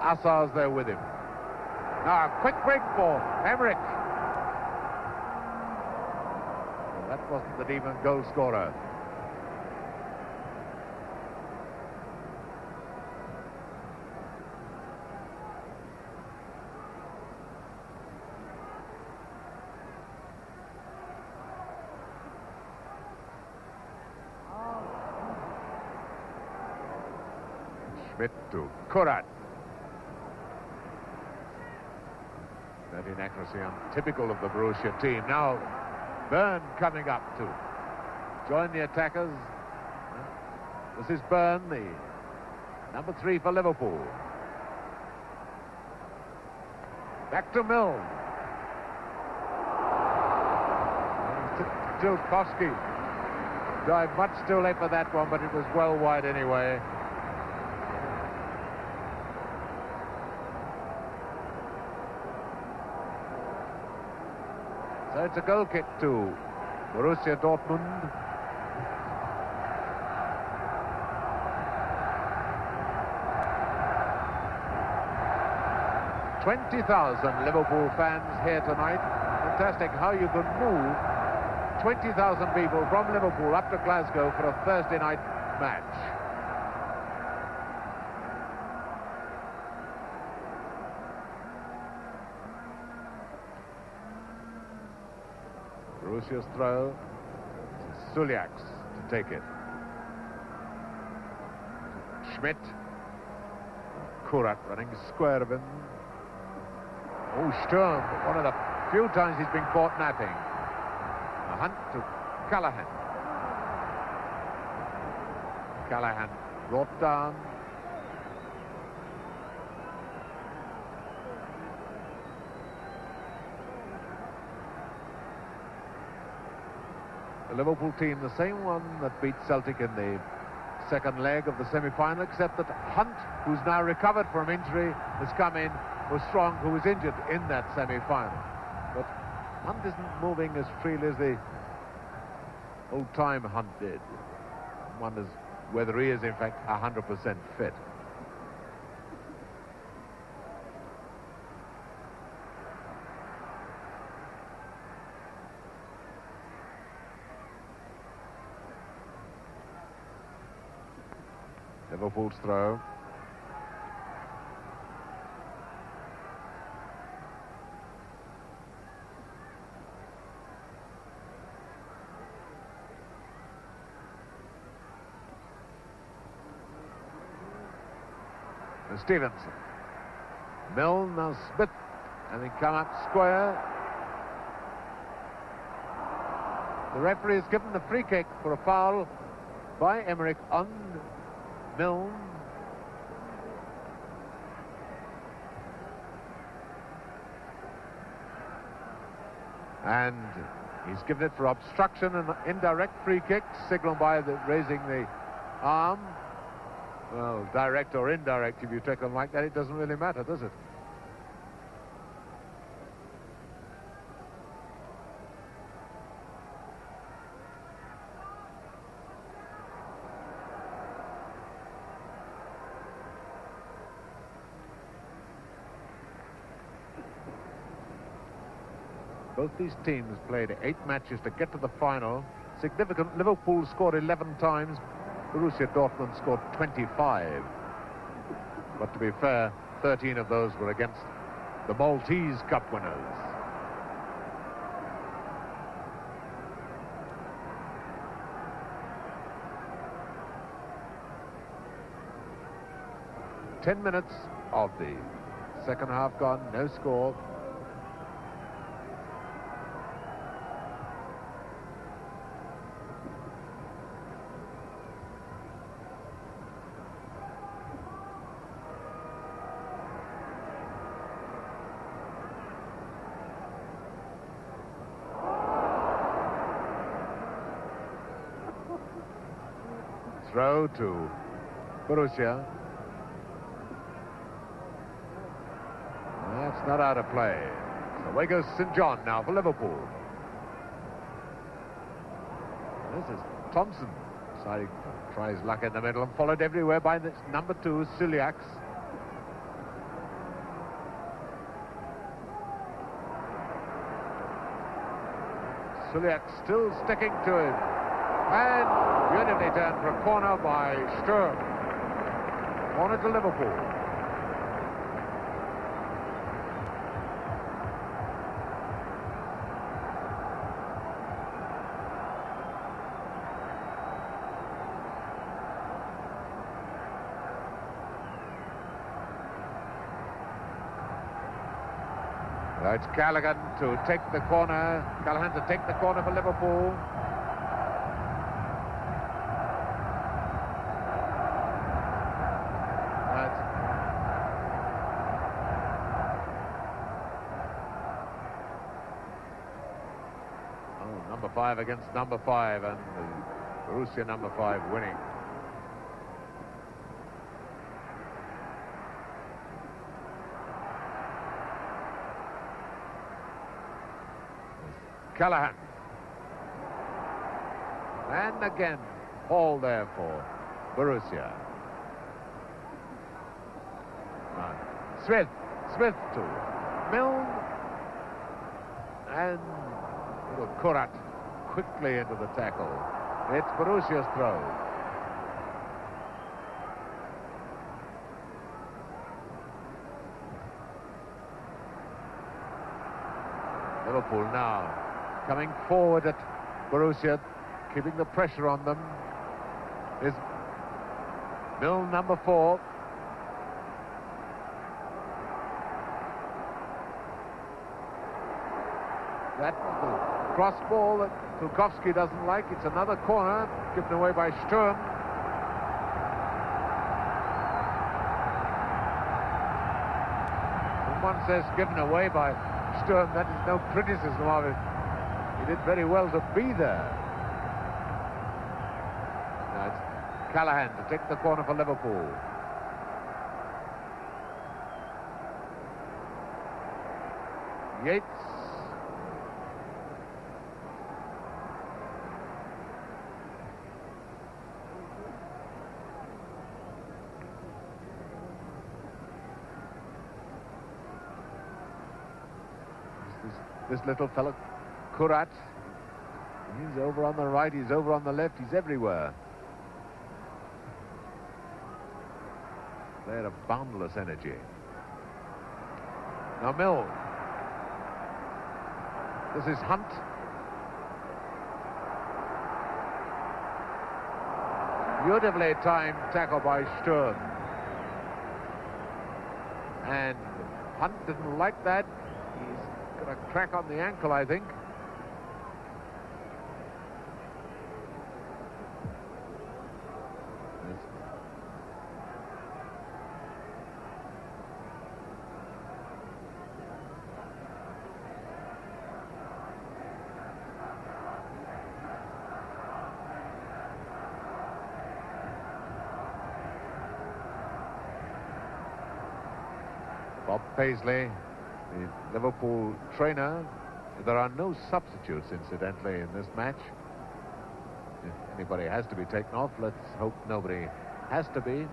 Assar's there with him. Now a quick break for Emmerich. Well, that wasn't the demon goal scorer. To Kurrat. That inaccuracy untypical of the Borussia team. Now Byrne coming up to join the attackers. This is Byrne, the number three for Liverpool. Back to Milne. Tilkowski dived much too late for that one, but it was well wide anyway. So it's a goal kick to Borussia Dortmund. twenty thousand Liverpool fans here tonight. Fantastic how you can move twenty thousand people from Liverpool up to Glasgow for a Thursday night match. Borussia's throw, Cyliax to take it. Schmidt, Kurrat running square of him. Oh, Sturm, one of the few times he's been caught napping. A Hunt to Callaghan. Callaghan brought down. The Liverpool team, the same one that beat Celtic in the second leg of the semi-final, except that Hunt, who's now recovered from injury, has come in, was Strong, who was injured in that semi-final. But Hunt isn't moving as freely as the all-time Hunt did. One wonders whether he is, in fact, one hundred percent fit. Liverpool's throw. And Stevenson. Milne now Smith, and they come up square. The referee is given the free kick for a foul by Emmerich on Milne. And he's given it for obstruction and indirect free kick, signaled by the raising the arm. Well, direct or indirect, if you take them like that, it doesn't really matter, does it? Both these teams played eight matches to get to the final. Significant, Liverpool scored eleven times, Borussia Dortmund scored twenty-five. But to be fair, thirteen of those were against the Maltese Cup winners. Ten minutes of the second half gone, no score. Throw to Borussia. That's not out of play. So away goes Saint John now for Liverpool. This is Thompson deciding to try his luck in the middle, and followed everywhere by this number two, Cyliax. Cyliax still sticking to it. And beautifully done for a corner by Sturm. Corner to Liverpool. Now it's Callaghan to take the corner. Callaghan to take the corner for Liverpool. Five against number five, and Borussia number five winning. Callaghan, and again Paul there for Borussia. And Smith, Smith to Milne, and little Kurrat quickly into the tackle. It's Borussia's throw. Liverpool now coming forward at Borussia, keeping the pressure on them. Is Milne, number four. That's the cross ball that Tilkowski doesn't like. It's another corner given away by Sturm. When one says given away by Sturm, that is no criticism of it. He did very well to be there. Now it's Callaghan to take the corner for Liverpool. Yeats. This, this little fellow, Kurrat. He's over on the right, he's over on the left, he's everywhere. They had a boundless energy. Now Milne. This is Hunt. Beautifully timed tackle by Sturm. And Hunt didn't like that. He's got a crack on the ankle, I think. Paisley, the Liverpool trainer. There are no substitutes, incidentally, in this match. If anybody has to be taken off, let's hope nobody has to be.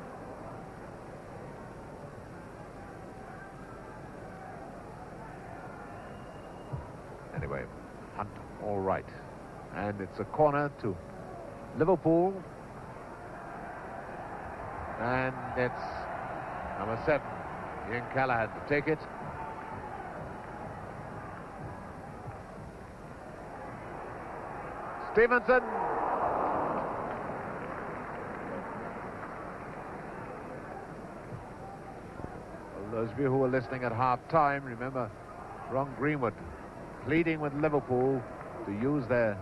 Anyway, Hunt all right. And it's a corner to Liverpool. And it's number seven. Ian Callaghan to take it. Stevenson. Well, those of you who were listening at half time, remember Ron Greenwood pleading with Liverpool to use their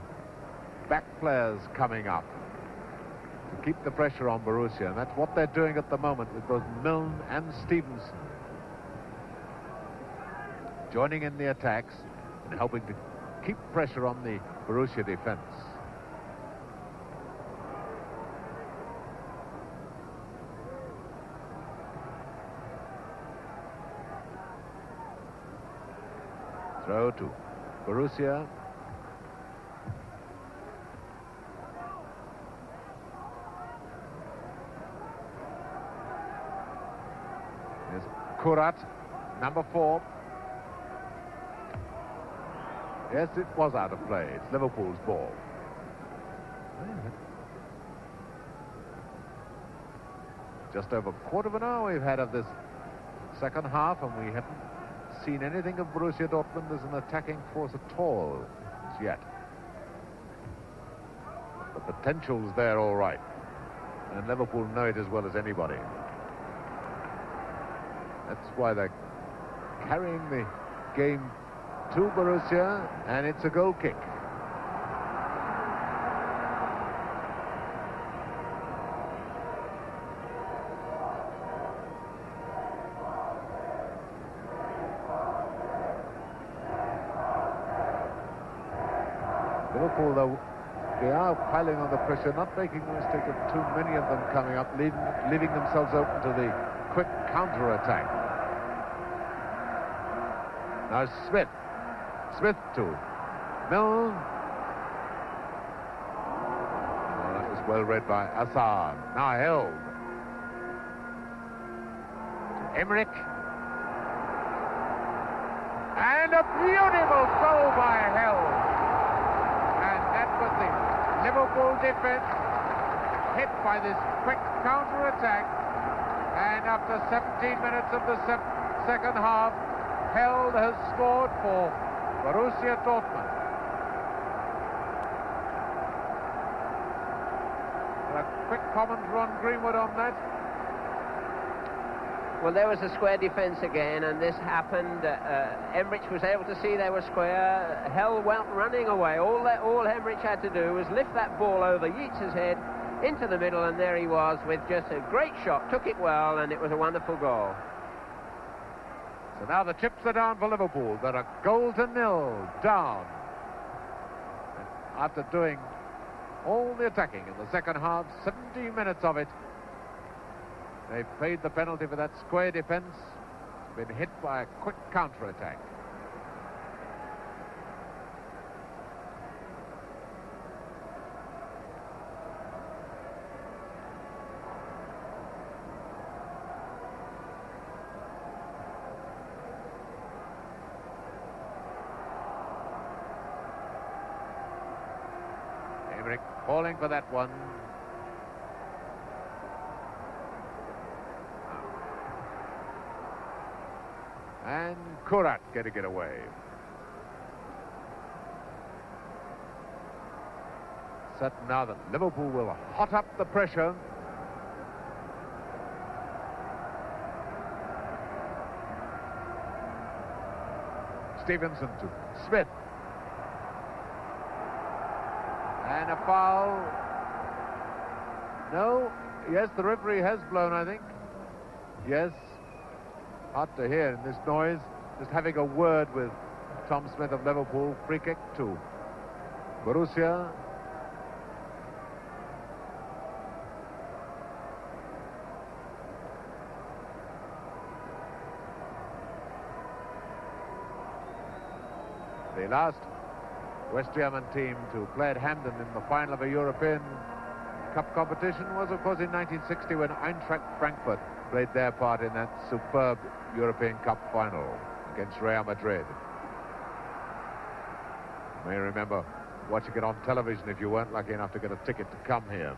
back players coming up to keep the pressure on Borussia, and that's what they're doing at the moment with both Milne and Stevenson. Joining in the attacks and helping to keep pressure on the Borussia defense. Throw to Borussia. There's Kurrat, number four. Yes, it was out of play. It's Liverpool's ball. Just over a quarter of an hour we've had of this second half, and we haven't seen anything of Borussia Dortmund as an attacking force at all as yet. The potential's there all right, and Liverpool know it as well as anybody. That's why they're carrying the game to Borussia, and it's a goal kick. Liverpool, though, they are piling on the pressure, not making the mistake of too many of them coming up, leaving, leaving themselves open to the quick counter-attack. Now Smith. Smith to Milne. Oh, that was well read by Assar. Now Held. Emmerich. And a beautiful goal by Held. And that was the Liverpool defense hit by this quick counter-attack. And after seventeen minutes of the se second half, Held has scored for Borussia Dortmund. A quick comment from Ron Greenwood on that. Well, there was a square defence again, and this happened. Uh, Emmerich was able to see they were square. Held went running away. All that all Emmerich had to do was lift that ball over Yeats's head into the middle, and there he was with just a great shot. Took it well, and it was a wonderful goal. So now the chips are down for Liverpool. They're a goal to nil down. And after doing all the attacking in the second half, seventeen minutes of it, they've paid the penalty for that square defence. Been hit by a quick counter-attack. Emmerich falling for that one. And Kurrat getting it away. Certain now that Liverpool will hot up the pressure. Stevenson to Smith. And a foul. No. Yes, the referee has blown, I think. Yes. Hard to hear in this noise. Just having a word with Tom Smith of Liverpool. Free kick to Borussia. The last West German team to play at Hampden in the final of a European Cup competition was, of course, in nineteen sixty when Eintracht Frankfurt played their part in that superb European Cup final against Real Madrid. You may remember watching it on television if you weren't lucky enough to get a ticket to come here.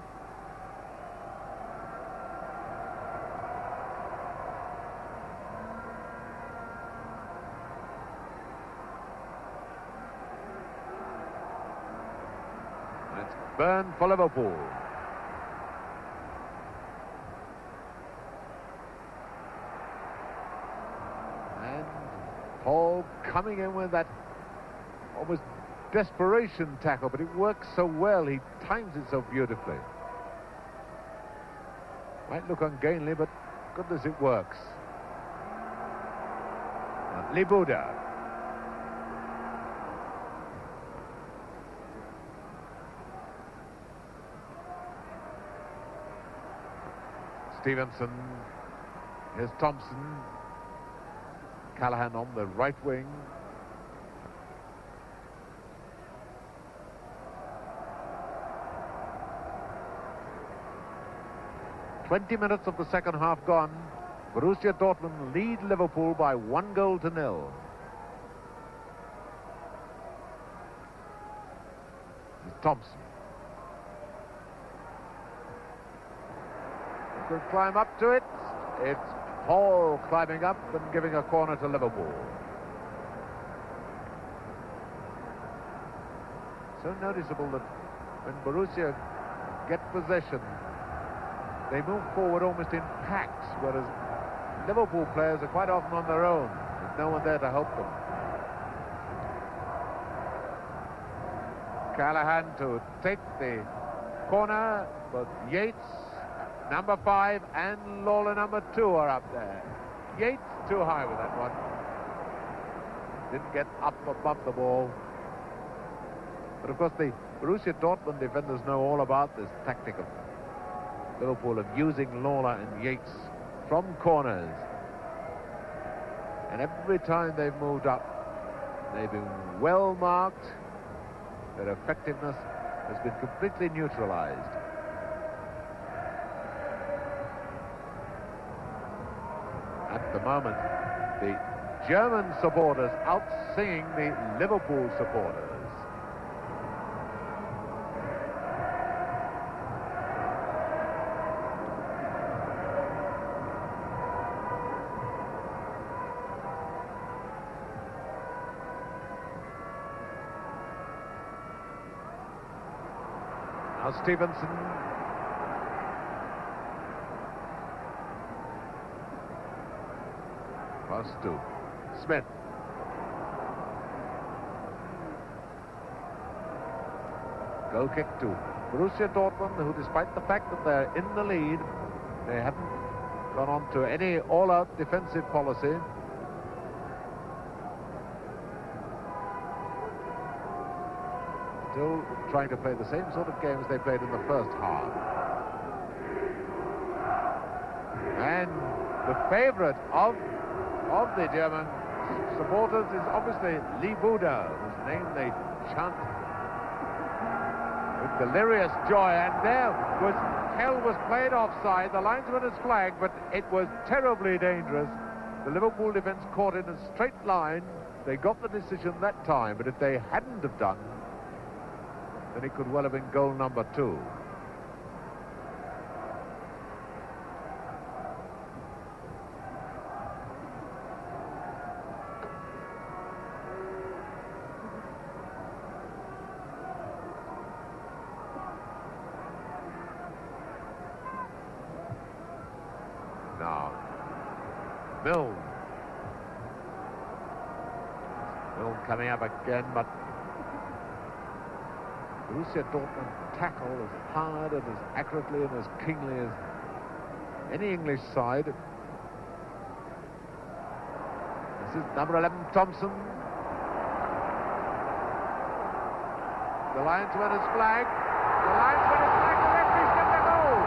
Byrne for Liverpool. And Paul coming in with that almost desperation tackle, but it works so well. He times it so beautifully. Might look ungainly, but goodness, it works. And Libuda. Stevenson, here's Thompson, Callaghan on the right wing. twenty minutes of the second half gone. Borussia Dortmund lead Liverpool by one goal to nil. Thompson. Could climb up to it. It's Paul climbing up and giving a corner to Liverpool. So noticeable that when Borussia get possession, they move forward almost in packs, whereas Liverpool players are quite often on their own with no one there to help them. Callaghan to take the corner, but Yeats, number five, and Lawler, number two, are up there. Yates too high with that one. Didn't get up above the ball. But of course, the Borussia Dortmund defenders know all about this tactic of Liverpool of using Lawler and Yates from corners. And every time they've moved up, they've been well marked. Their effectiveness has been completely neutralized. At the moment, the German supporters out-singing the Liverpool supporters. Now Stevenson. To Smith. Goal kick to Borussia Dortmund, who, despite the fact that they're in the lead, they haven't gone on to any all-out defensive policy. Still trying to play the same sort of games they played in the first half. And the favourite of of the German supporters is obviously Libuda, whose name they chant with delirious joy. And there was Held was played offside. The linesman has flagged, but it was terribly dangerous. The Liverpool defence caught in a straight line. They got the decision that time, but if they hadn't have done, that it could well have been goal number two. Now, Milne. Milne coming up again, but Borussia Dortmund tackle as hard and as accurately and as kingly as any English side. This is number eleven, Thompson. The linesman is flagged. The linesman is flagged. The referee sent the goal.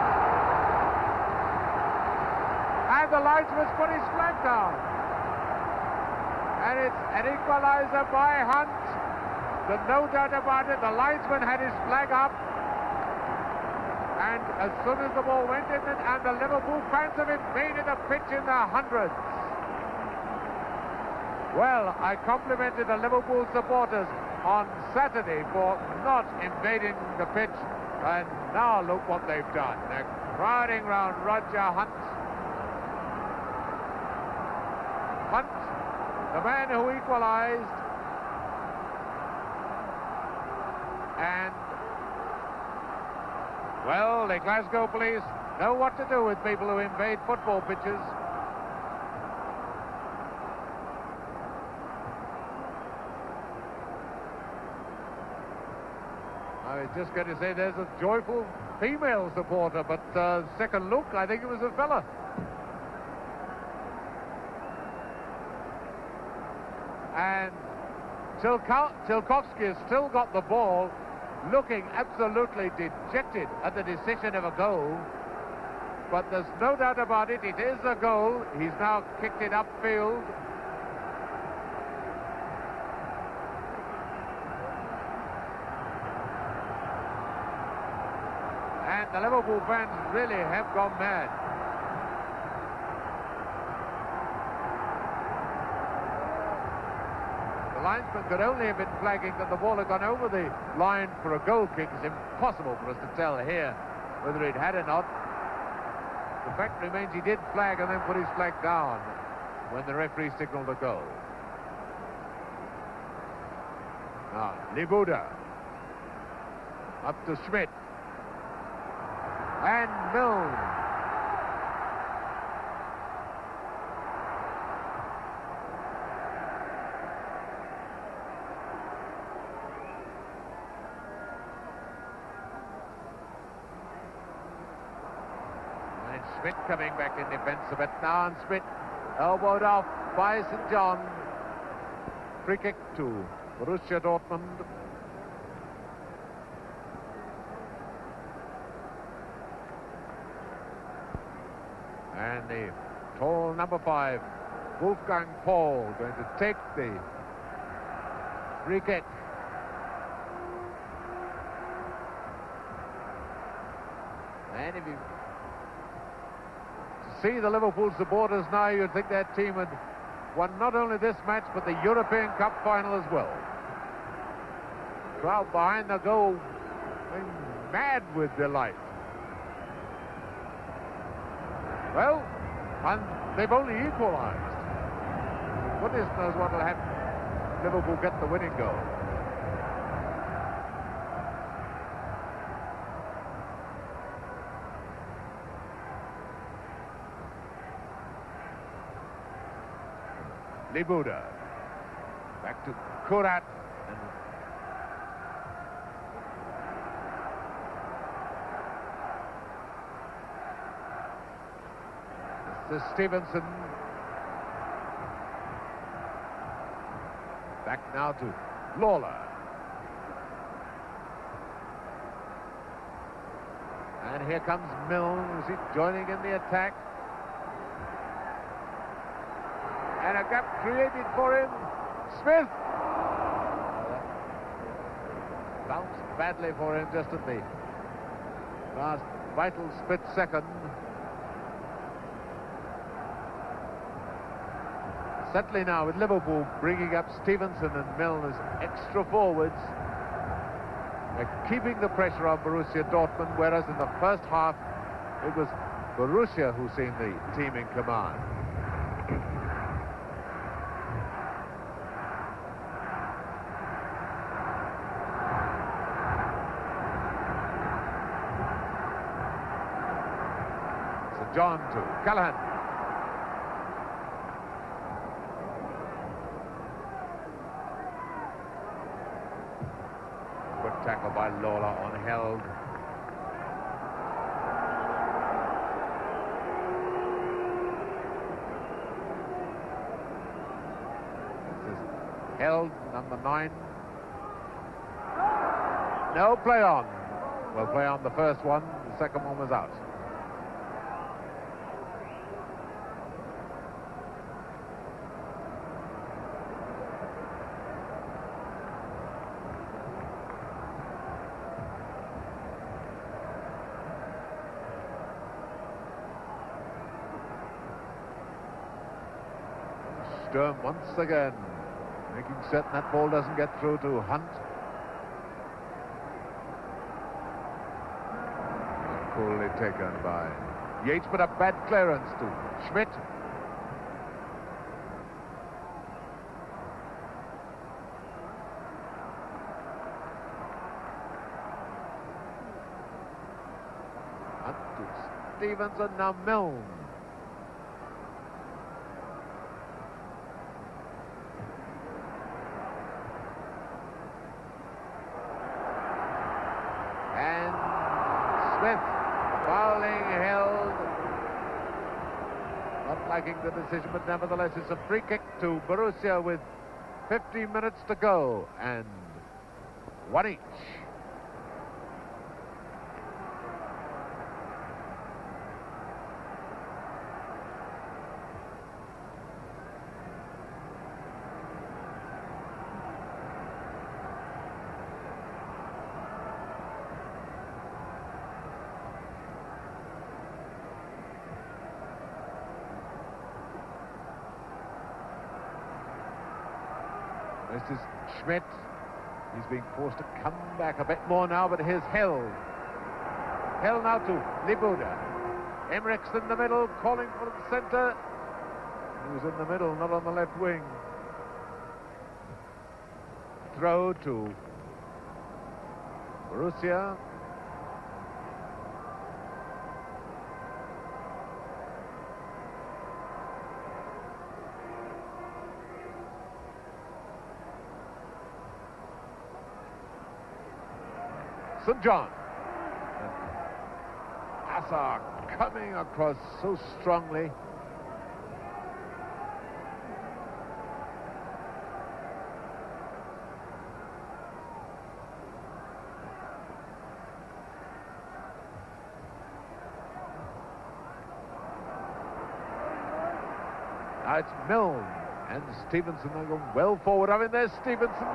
And the linesman has put his flag down. And it's an equalizer by Hunt. There's no doubt about it, the linesman had his flag up, and as soon as the ball went in, and the Liverpool fans have invaded the pitch in their hundreds. Well, I complimented the Liverpool supporters on Saturday for not invading the pitch, and now look what they've done. They're crowding round Roger Hunt. Hunt, the man who equalized, and, well, the Glasgow police know what to do with people who invade football pitches. I was just going to say there's a joyful female supporter, but uh, second look, I think it was a fella. And Tilkowski has still got the ball, looking absolutely dejected at the decision of a goal, but there's no doubt about it, it is a goal. He's now kicked it upfield. And the Liverpool fans really have gone mad. The linesman could only have been flagging that the ball had gone over the line for a goal kick. It's impossible for us to tell here whether it had or not. The fact remains he did flag and then put his flag down when the referee signaled a goal. Now, Libuda up to Schmidt. And Milne. Schmidt coming back in defense of it now, and Schmidt elbowed off by Saint John. Free kick to Borussia Dortmund. And the tall number five, Wolfgang Paul, going to take the free kick. And if you see the Liverpool supporters now, you'd think that team had won not only this match but the European Cup final as well. Crowd behind the goal going mad with delight. Well, and they've only equalized. Goodness knows what will happen. Liverpool get the winning goal. Libuda, back to Kurrat, and this is Stevenson. Back now to Lawler, and here comes Milne. Is he joining in the attack? And a gap created for him. Smith. Bounced badly for him just at the last vital split second. Certainly now with Liverpool bringing up Stevenson and Milne as extra forwards, They're keeping the pressure on Borussia Dortmund, whereas in the first half it was Borussia who seemed the team in command. Saint John to Callaghan. Good tackle by Lawler on Held. Held, number nine. No play on. Well, play on the first one. The second one was out. Sturm once again, making certain that ball doesn't get through to Hunt. Coolly taken by Yeats, but a bad clearance to Schmidt. Hunt to Stevenson, now Milne. The decision, but nevertheless it's a free kick to Borussia with fifteen minutes to go and one each. This is Schmidt. He's being forced to come back a bit more now, but here's Held. Held now to Libuda. Emmerich's in the middle, calling for the centre. He was in the middle, not on the left wing. Throw to Borussia. Saint John. Assar coming across so strongly. Now it's Milne and Stevenson. They go well forward. I mean, there's Stevenson.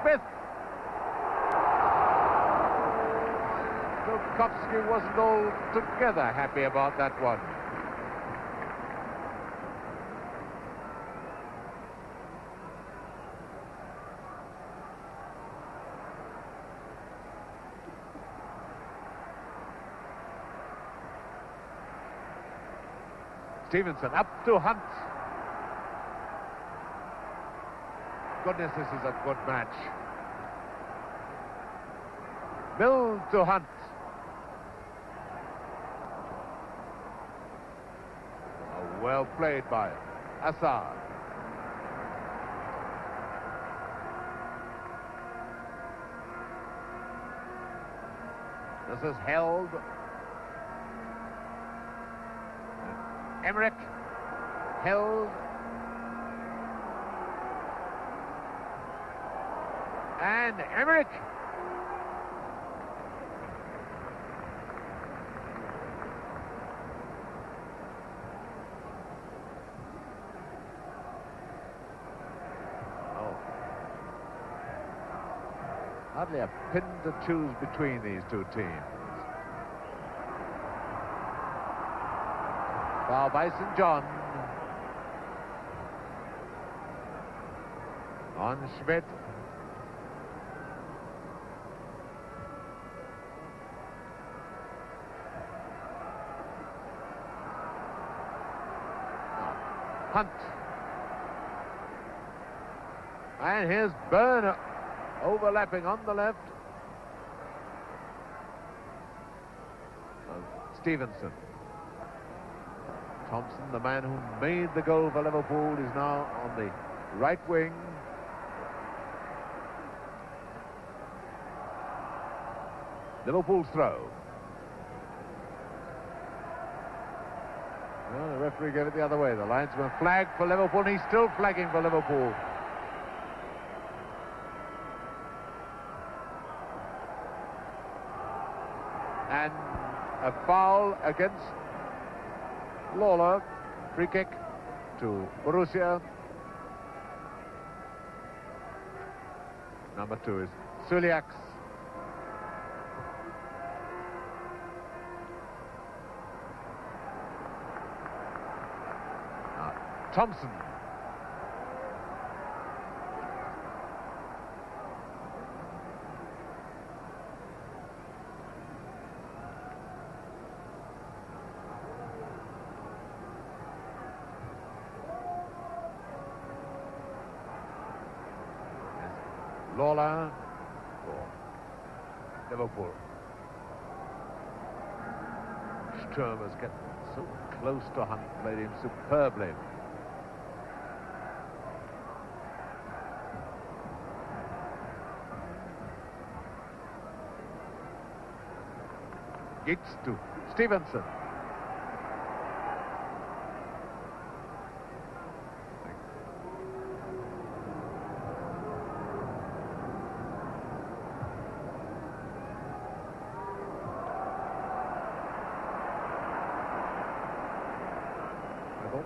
Smith. Tilkowski wasn't altogether happy about that one. Stevenson up to Hunt. Goodness, this is a good match. Bill to Hunt. Well played by Assar. This is Held. Emmerich. Held. And Emmerich. Oh. Hardly a pin to choose between these two teams. Foul by Saint John. on Schmidt. Hunt. And here's Byrne overlapping on the left. Stevenson. Thompson, the man who made the goal for Liverpool, is now on the right wing. Liverpool's throw. Well, the referee gave it the other way. The linesman flagged for Liverpool, and he's still flagging for Liverpool. And a foul against Lawler. Free kick to Borussia. Number two is Cyliax. Thompson. Lawler for Liverpool. Sturm has got so close to Hunt, played him superbly. Yeats to Stevenson.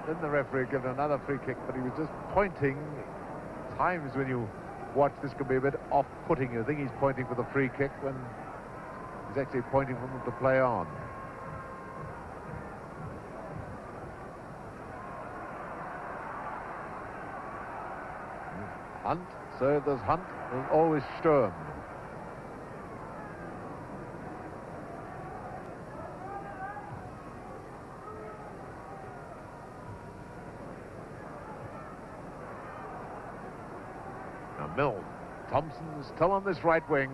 Then the referee given another free kick, but he was just pointing. Times when you watch this can be a bit off-putting. You think he's pointing for the free kick when he's actually pointing for them to play on. Hunt, so there's Hunt, there's always Sturm. Milne. Thompson still on this right wing.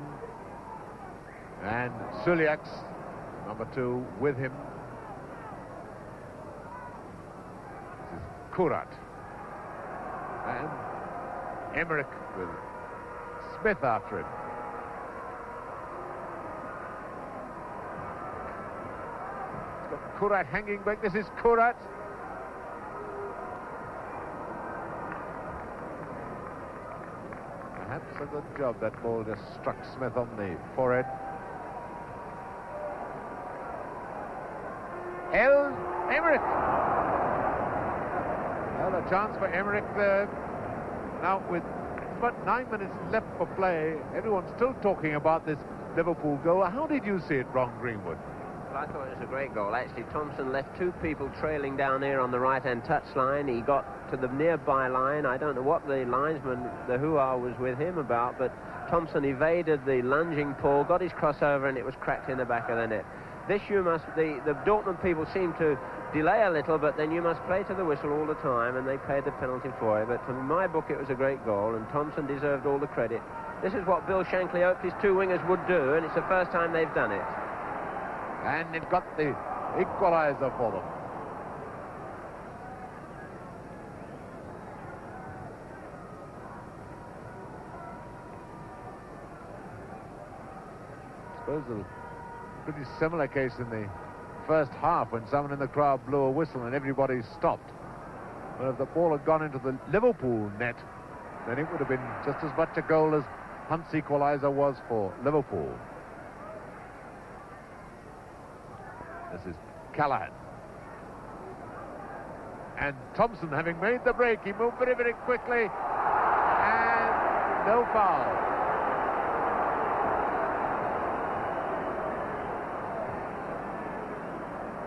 And Cyliax, number two, with him. This is Kurrat. And Emmerich with Smith after him. He's got Kurrat hanging back. This is Kurrat. Perhaps a good job that ball just struck Smith on the forehead. Held, Emmerich. Well, a chance for Emmerich there. Now, with about nine minutes left for play, everyone's still talking about this Liverpool goal. How did you see it, Ron Greenwood? Well, I thought it was a great goal. Actually, Thompson left two people trailing down here on the right-hand touchline. He got to the nearby line. I don't know what the linesman, the Hua, was with him about, but Thompson evaded the lunging Paul, got his crossover, and it was cracked in the back of the net. This you must, the, the Dortmund people seem to delay a little, but then you must play to the whistle all the time, and they paid the penalty for it. But from my book, it was a great goal, and Thompson deserved all the credit. This is what Bill Shankly hoped his two wingers would do, and it's the first time they've done it. And it got the equaliser for them. I suppose it was a pretty similar case in the first half when someone in the crowd blew a whistle and everybody stopped. But if the ball had gone into the Liverpool net, then it would have been just as much a goal as Hunt's equaliser was for Liverpool. This is Callaghan. And Thompson, having made the break, he moved very, very quickly. And no foul.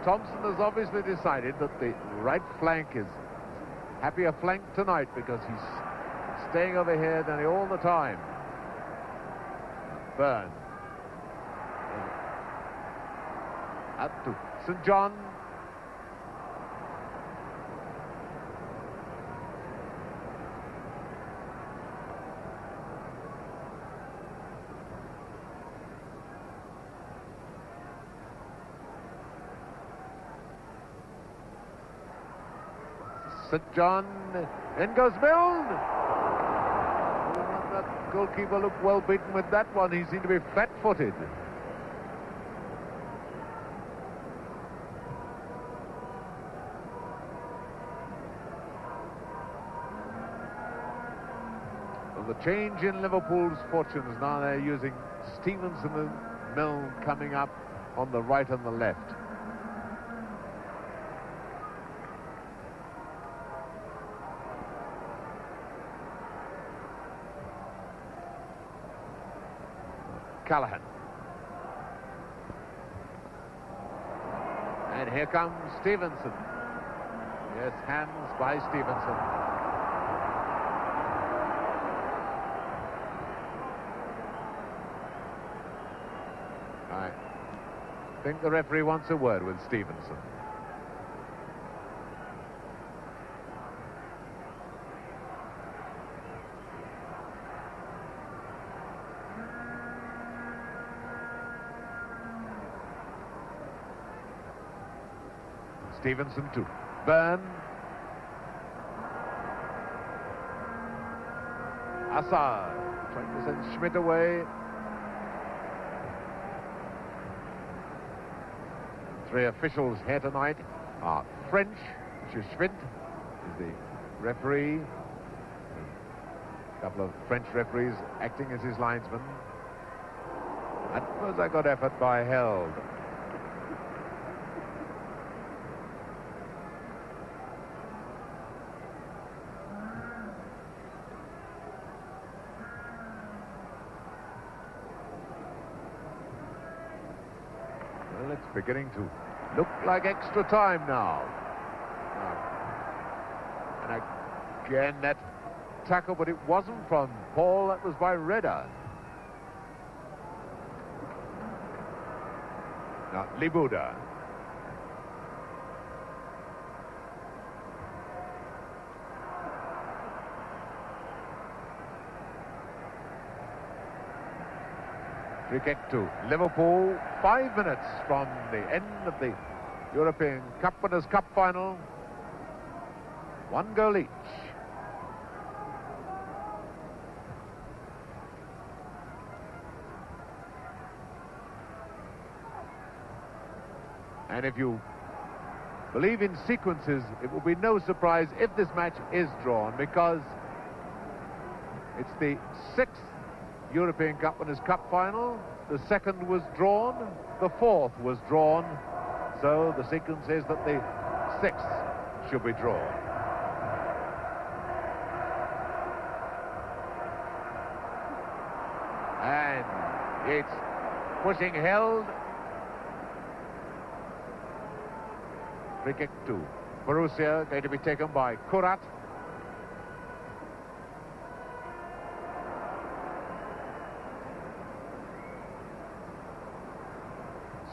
Thompson has obviously decided that the right flank is happier flank tonight because he's staying over here nearly all the time. Byrne. Up to Saint John. Saint John, in goes Milne. That goalkeeper looked well beaten with that one. He seemed to be flat-footed. Well, the change in Liverpool's fortunes now, they're using Stevenson and Milne coming up on the right and the left. Callaghan. And here comes Stevenson. Yes, hands by Stevenson. I think the referee wants a word with Stevenson. Stevenson to Byrne. Assar trying to send Schmidt away. Three officials here tonight are French. Monsieur Schmidt is the referee. A couple of French referees acting as his linesman. That was a good effort by Held. Beginning to look like extra time now. And again that tackle, but it wasn't from Paul, that was by Redder. Now Libuda. We get to Liverpool, five minutes from the end of the European Cup Winners' Cup final. One goal each. And if you believe in sequences, it will be no surprise if this match is drawn, because it's the sixth European Cup Winners' Cup final. The second was drawn, the fourth was drawn, so the sequence is that the sixth should be drawn. And it's pushing Held. Free kick to Borussia, going to be taken by Kurrat.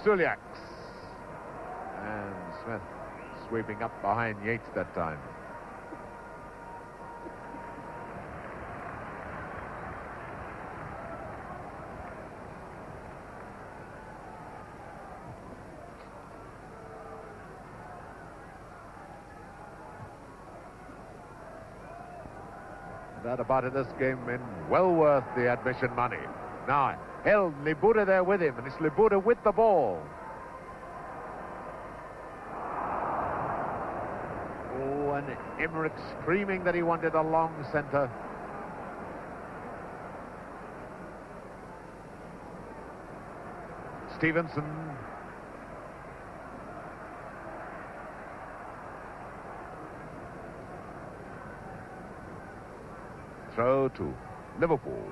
Cyliax and Smith sweeping up behind Yeats that time. That about it, this game been well worth the admission money. Now Held, Libuda there with him, and it's Libuda with the ball. Oh, and Emmerich screaming that he wanted a long centre. Stevenson. Throw to Liverpool.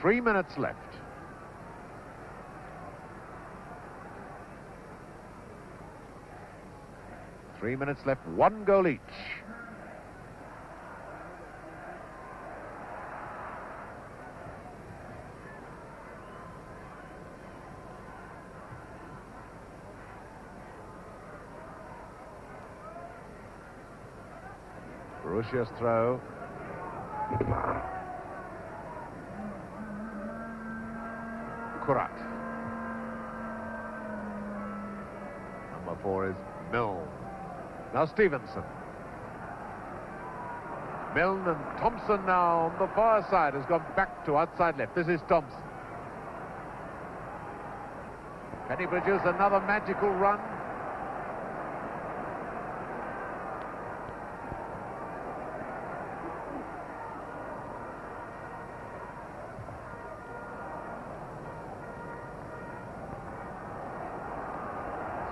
Three minutes left. Three minutes left, one goal each. Borussia's throw. Kurrat. Number four is Milne. Now Stevenson. Milne and Thompson now on the far side has gone back to outside left. This is Thompson. Can he produce another magical run?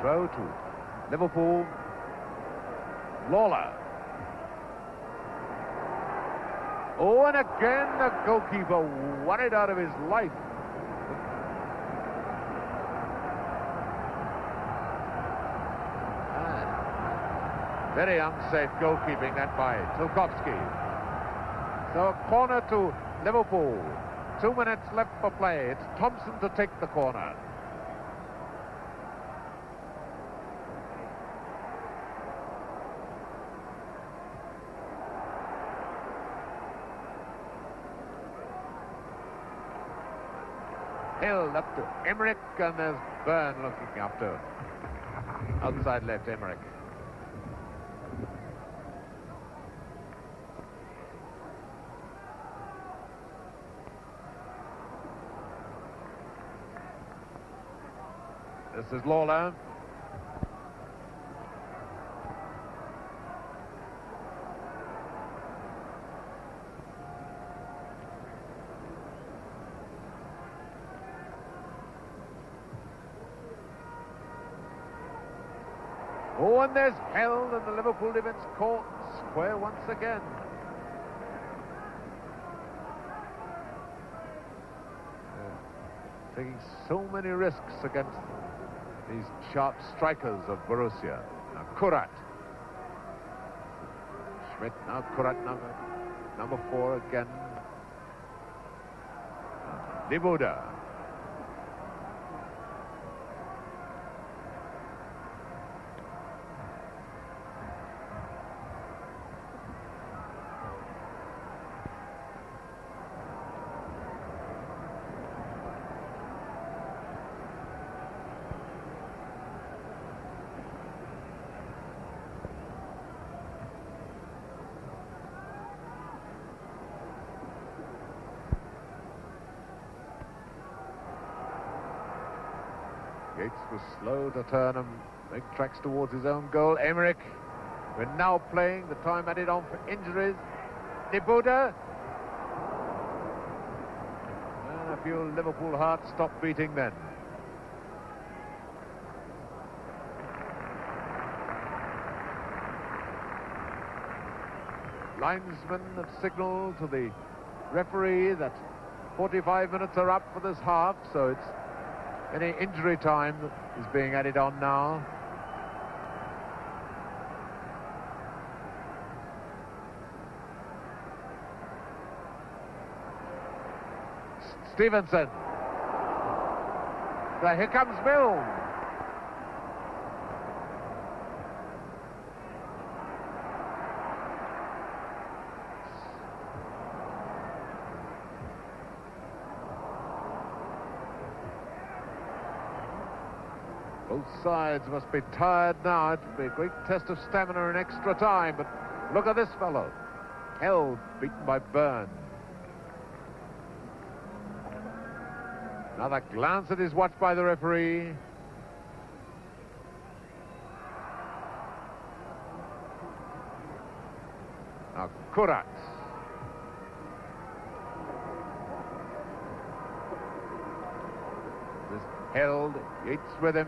Throw to Liverpool. Lawler. Oh, and again the goalkeeper won it out of his life. And very unsafe goalkeeping that by Tilkowski. So a corner to Liverpool. Two minutes left for play. It's Thompson to take the corner. Held up to Emmerich, and there's Byrne looking up to outside left Emmerich. This is Lawler. Oh, and there's Held, and the Liverpool defence caught square once again. Yeah. Taking so many risks against these sharp strikers of Borussia. Now Kurrat. Schmidt, now Kurrat, number, number four again. Libuda. Yeats was slow to turn and make tracks towards his own goal. Emmerich, we're now playing, the time added on for injuries. Libuda. And a few Liverpool hearts stopped beating then. Linesmen have signalled to the referee that forty-five minutes are up for this half, so it's any injury time is being added on now. Stevenson. Now here comes Bill. Both sides must be tired now. It'll be a great test of stamina and extra time, but look at this fellow. Held, beaten by Byrne. Another glance at his watch by the referee. Now Kurrat. This Held, Yeats with him.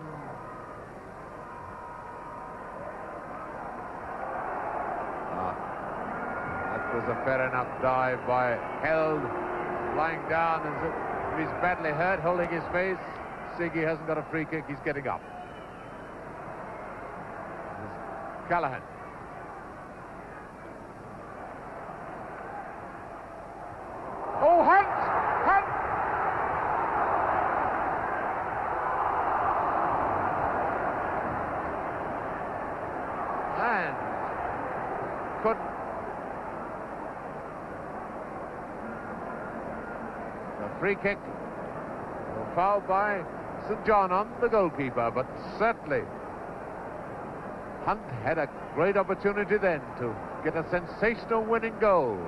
Was a fair enough dive by Held, lying down as if he's badly hurt, holding his face. Siggy hasn't got a free kick, he's getting up. There's Callaghan. Oh, Hunt! Hunt! And could free kick, fouled by Saint John on the goalkeeper, but certainly Hunt had a great opportunity then to get a sensational winning goal.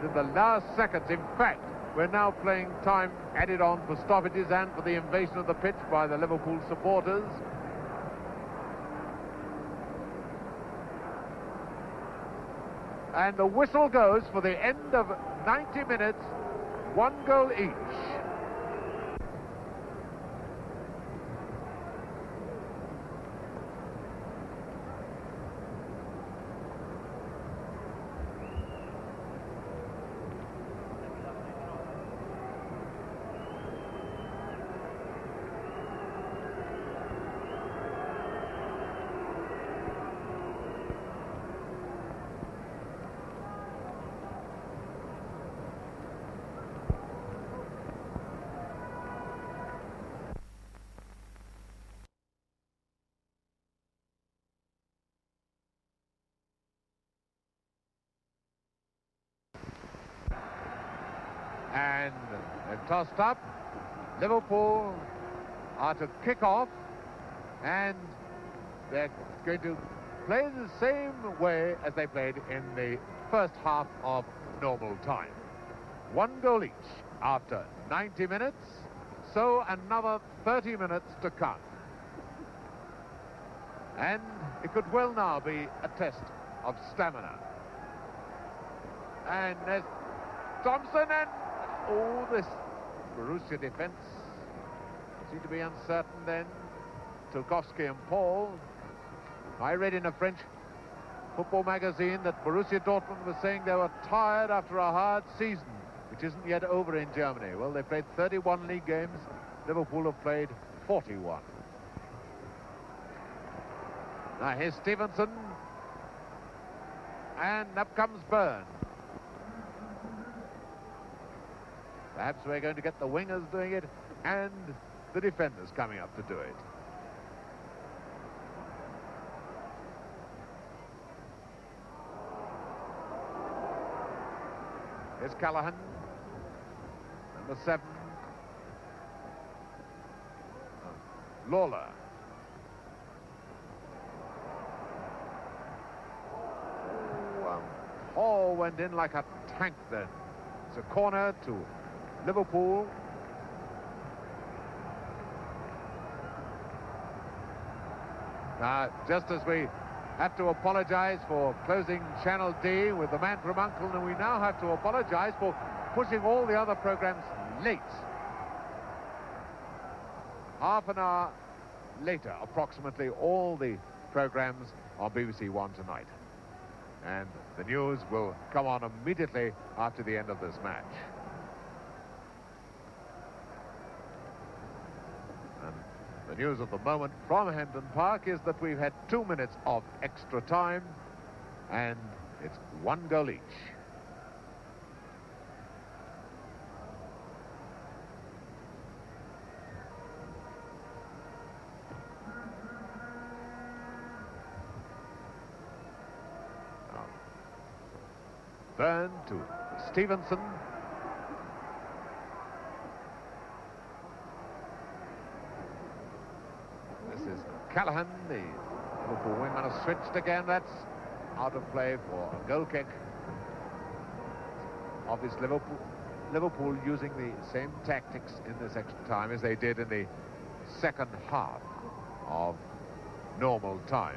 And in the last seconds, in fact, we're now playing time added on for stoppages and for the invasion of the pitch by the Liverpool supporters. And the whistle goes for the end of ninety minutes, one goal each. And they've tossed up. Liverpool are to kick off, and they're going to play the same way as they played in the first half of normal time. One goal each after ninety minutes, so another thirty minutes to come. And it could well now be a test of stamina. And there's Thompson, and oh, this Borussia defence seemed to be uncertain then. Tilkowski and Paul. I read in a French football magazine that Borussia Dortmund was saying they were tired after a hard season, which isn't yet over in Germany. Well, they played thirty-one league games. Liverpool have played forty-one. Now here's Stevenson. And up comes Byrne. Perhaps we're going to get the wingers doing it and the defenders coming up to do it. Here's Callaghan, number seven. Lawler. Oh, um, Paul went in like a tank then. It's a corner to Liverpool. Now, just as we have to apologize for closing Channel D with The Man from Uncle, and we now have to apologize for pushing all the other programs late. Half an hour later, approximately, all the programs on B B C One tonight. And the news will come on immediately after the end of this match. The news of the moment from Hampden Park is that we've had two minutes of extra time, and it's one goal each. Now, Byrne to Stevenson. Callaghan, the Liverpool wingman, has switched again. That's out of play for a goal kick. Obviously, Liverpool, Liverpool using the same tactics in this extra time as they did in the second half of normal time.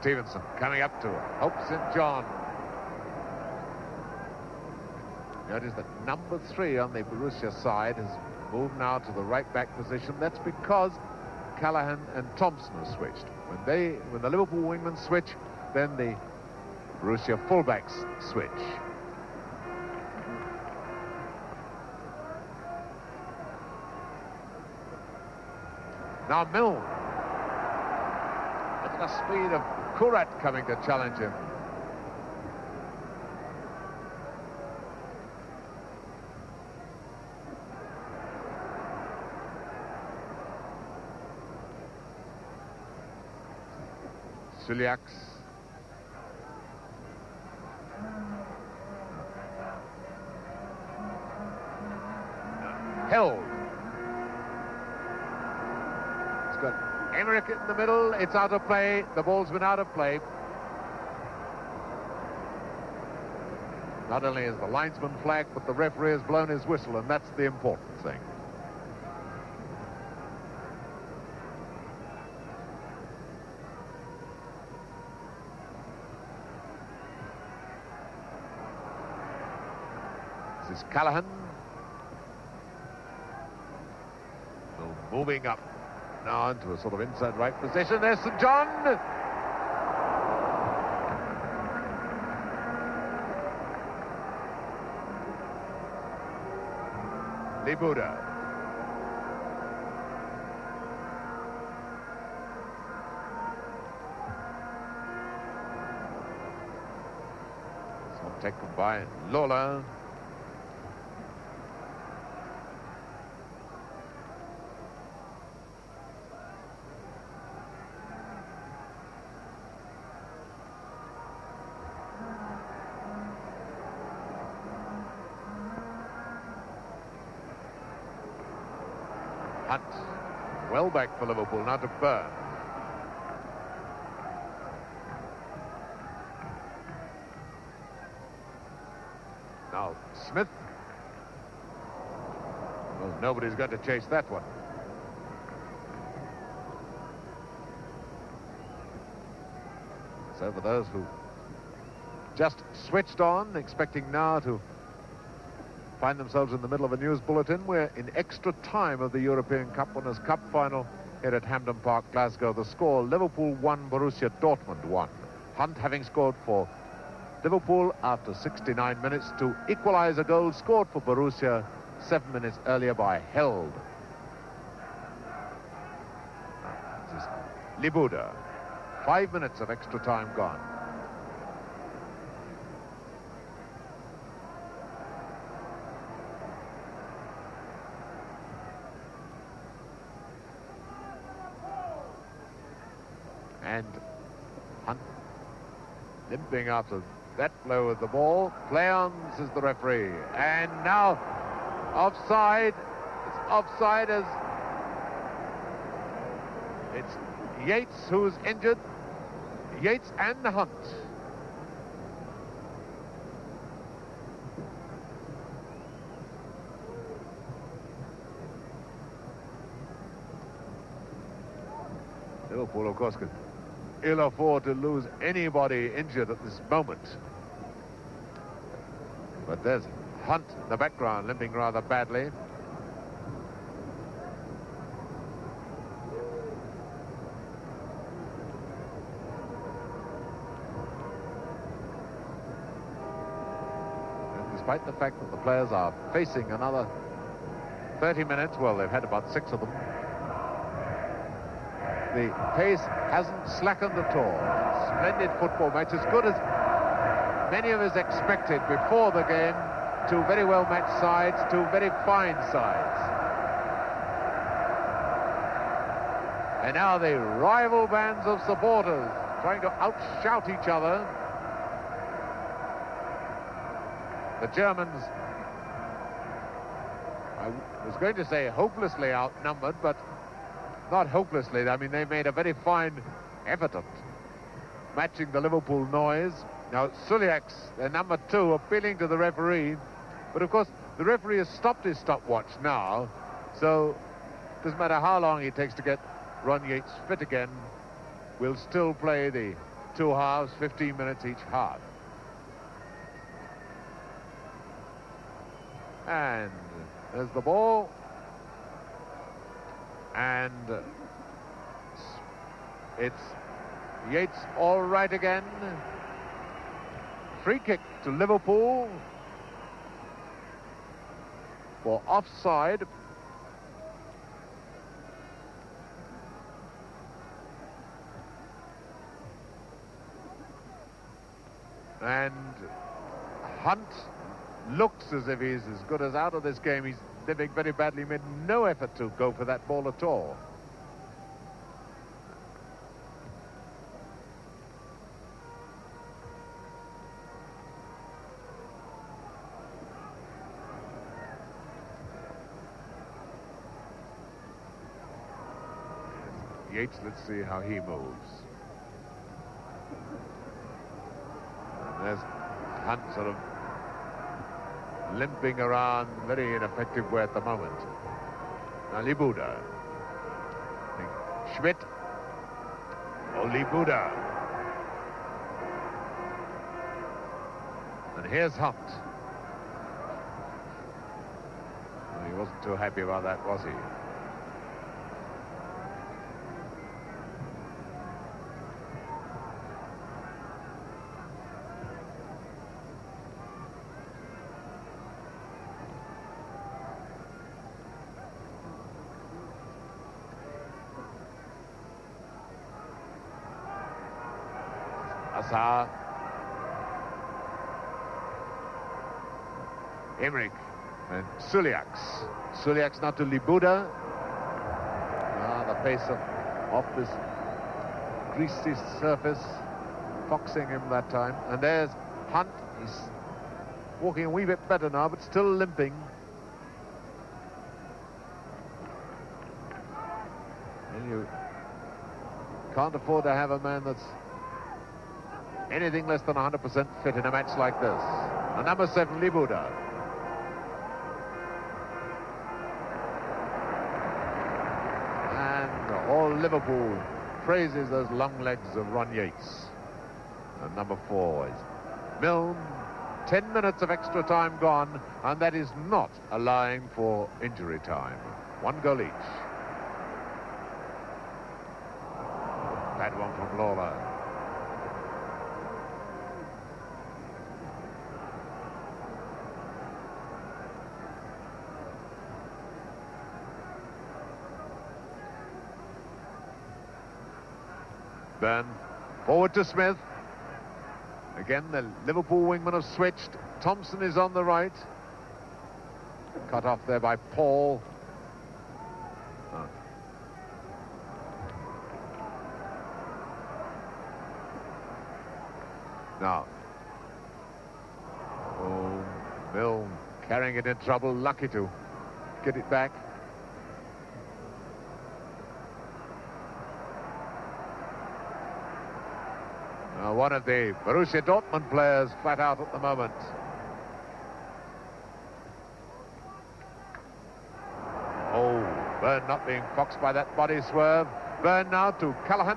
Stevenson coming up to help Saint John. Notice that number three on the Borussia side has moved now to the right-back position. That's because Callaghan and Thompson have switched. When they, when the Liverpool wingmen switch, then the Borussia fullbacks switch. Now Milne. Look at the speed of Kurrat coming to challenge him. Cyliax. Held. It's got Emmerich in the middle. It's out of play. The ball's been out of play. Not only is the linesman flagged, but the referee has blown his whistle, and that's the important thing. This is Callaghan. Well, moving up now into a sort of inside right position. There's Saint John. Libuda. It's taken by Lawler. Hunt, well back for Liverpool, now to Byrne. Now Smith. Well, nobody's going to chase that one. So for those who just switched on, expecting now to find themselves in the middle of a news bulletin, we're in extra time of the European Cup Winners' Cup final here at Hampden Park, Glasgow. The score, Liverpool one, Borussia Dortmund one. Hunt having scored for Liverpool after sixty-nine minutes to equalise a goal scored for Borussia seven minutes earlier by Held. This is Libuda. Five minutes of extra time gone. And Hunt limping after that blow of the ball. Play on, says the referee. And now offside. It's offside as it's Yeats who's injured. Yeats and Hunt. Liverpool, of course, could ill afford to lose anybody injured at this moment. But there's Hunt in the background, limping rather badly. And despite the fact that the players are facing another thirty minutes, well, they've had about six of them, the pace hasn't slackened at all. Splendid football match, as good as many of us expected before the game. Two very well-matched sides, two very fine sides. And now the rival bands of supporters trying to outshout each other. The Germans, I was going to say hopelessly outnumbered, but not hopelessly. I mean, they made a very fine effort at matching the Liverpool noise. Now, Cyliax, their number two, appealing to the referee. But, of course, the referee has stopped his stopwatch now, so it doesn't matter how long it takes to get Ron Yeats fit again. We'll still play the two halves, fifteen minutes each half. And there's the ball. And it's Yeats all right again. Free kick to Liverpool for offside. and Hunt looks as if he's as good as out of this game. He's living very badly, made no effort to go for that ball at all. Yates, let's see how he moves. And there's Hunt sort of limping around, very ineffective way at the moment. Now Libuda. Schmidt. Oh, Libuda. And here's Hunt. Well, he wasn't too happy about that, was he? Assar. Emmerich and Cyliax. Cyliax not to Libuda. Ah, the pace of, off this greasy surface, foxing him that time. And there's Hunt. He's walking a wee bit better now, but still limping. And you can't afford to have a man that's anything less than one hundred percent fit in a match like this. The number seven, Libuda. And all Liverpool praises those long legs of Ron Yeats. And number four is Milne. Ten minutes of extra time gone, and that is not allowing for injury time. One goal each. Bad one from Lawler. Byrne, forward to Smith. Again, the Liverpool wingmen have switched. Thompson is on the right. Cut off there by Paul. Oh. Now. Oh, Milne carrying it in trouble. Lucky to get it back. One of the Borussia Dortmund players flat out at the moment. Oh, Byrne not being foxed by that body swerve. Byrne now to Callaghan.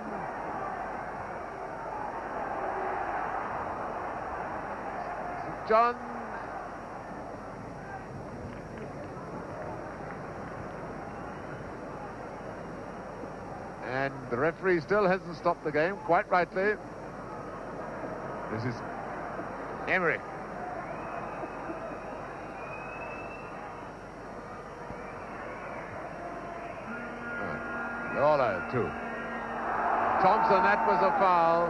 Saint John. And the referee still hasn't stopped the game, quite rightly. This is Emmerich. Lawler, too. Thompson, that was a foul.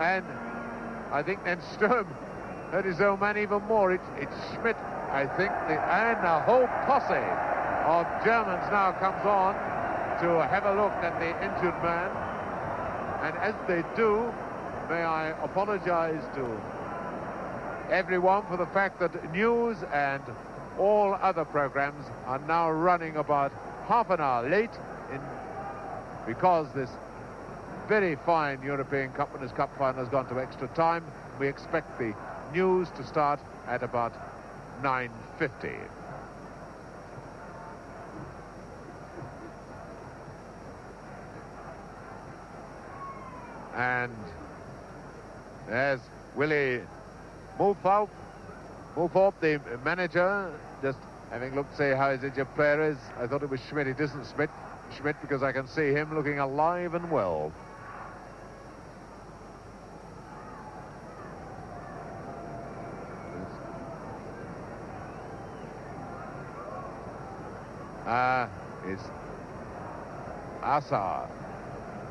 And I think then Sturm hurt his own man even more. It, it's Schmidt, I think. The, and a whole posse of Germans now comes on to have a look at the injured man. And as they do, may I apologize to everyone for the fact that news and all other programs are now running about half an hour late in because this very fine European Companies Cup final has gone to extra time. We expect the news to start at about nine fifty. And there's Willi Multhaup, Multhaup, the manager, just having looked, see how his injured player is. I thought it was Schmidt. It isn't Schmidt, Schmidt, because I can see him looking alive and well. Ah, uh, it's Assar.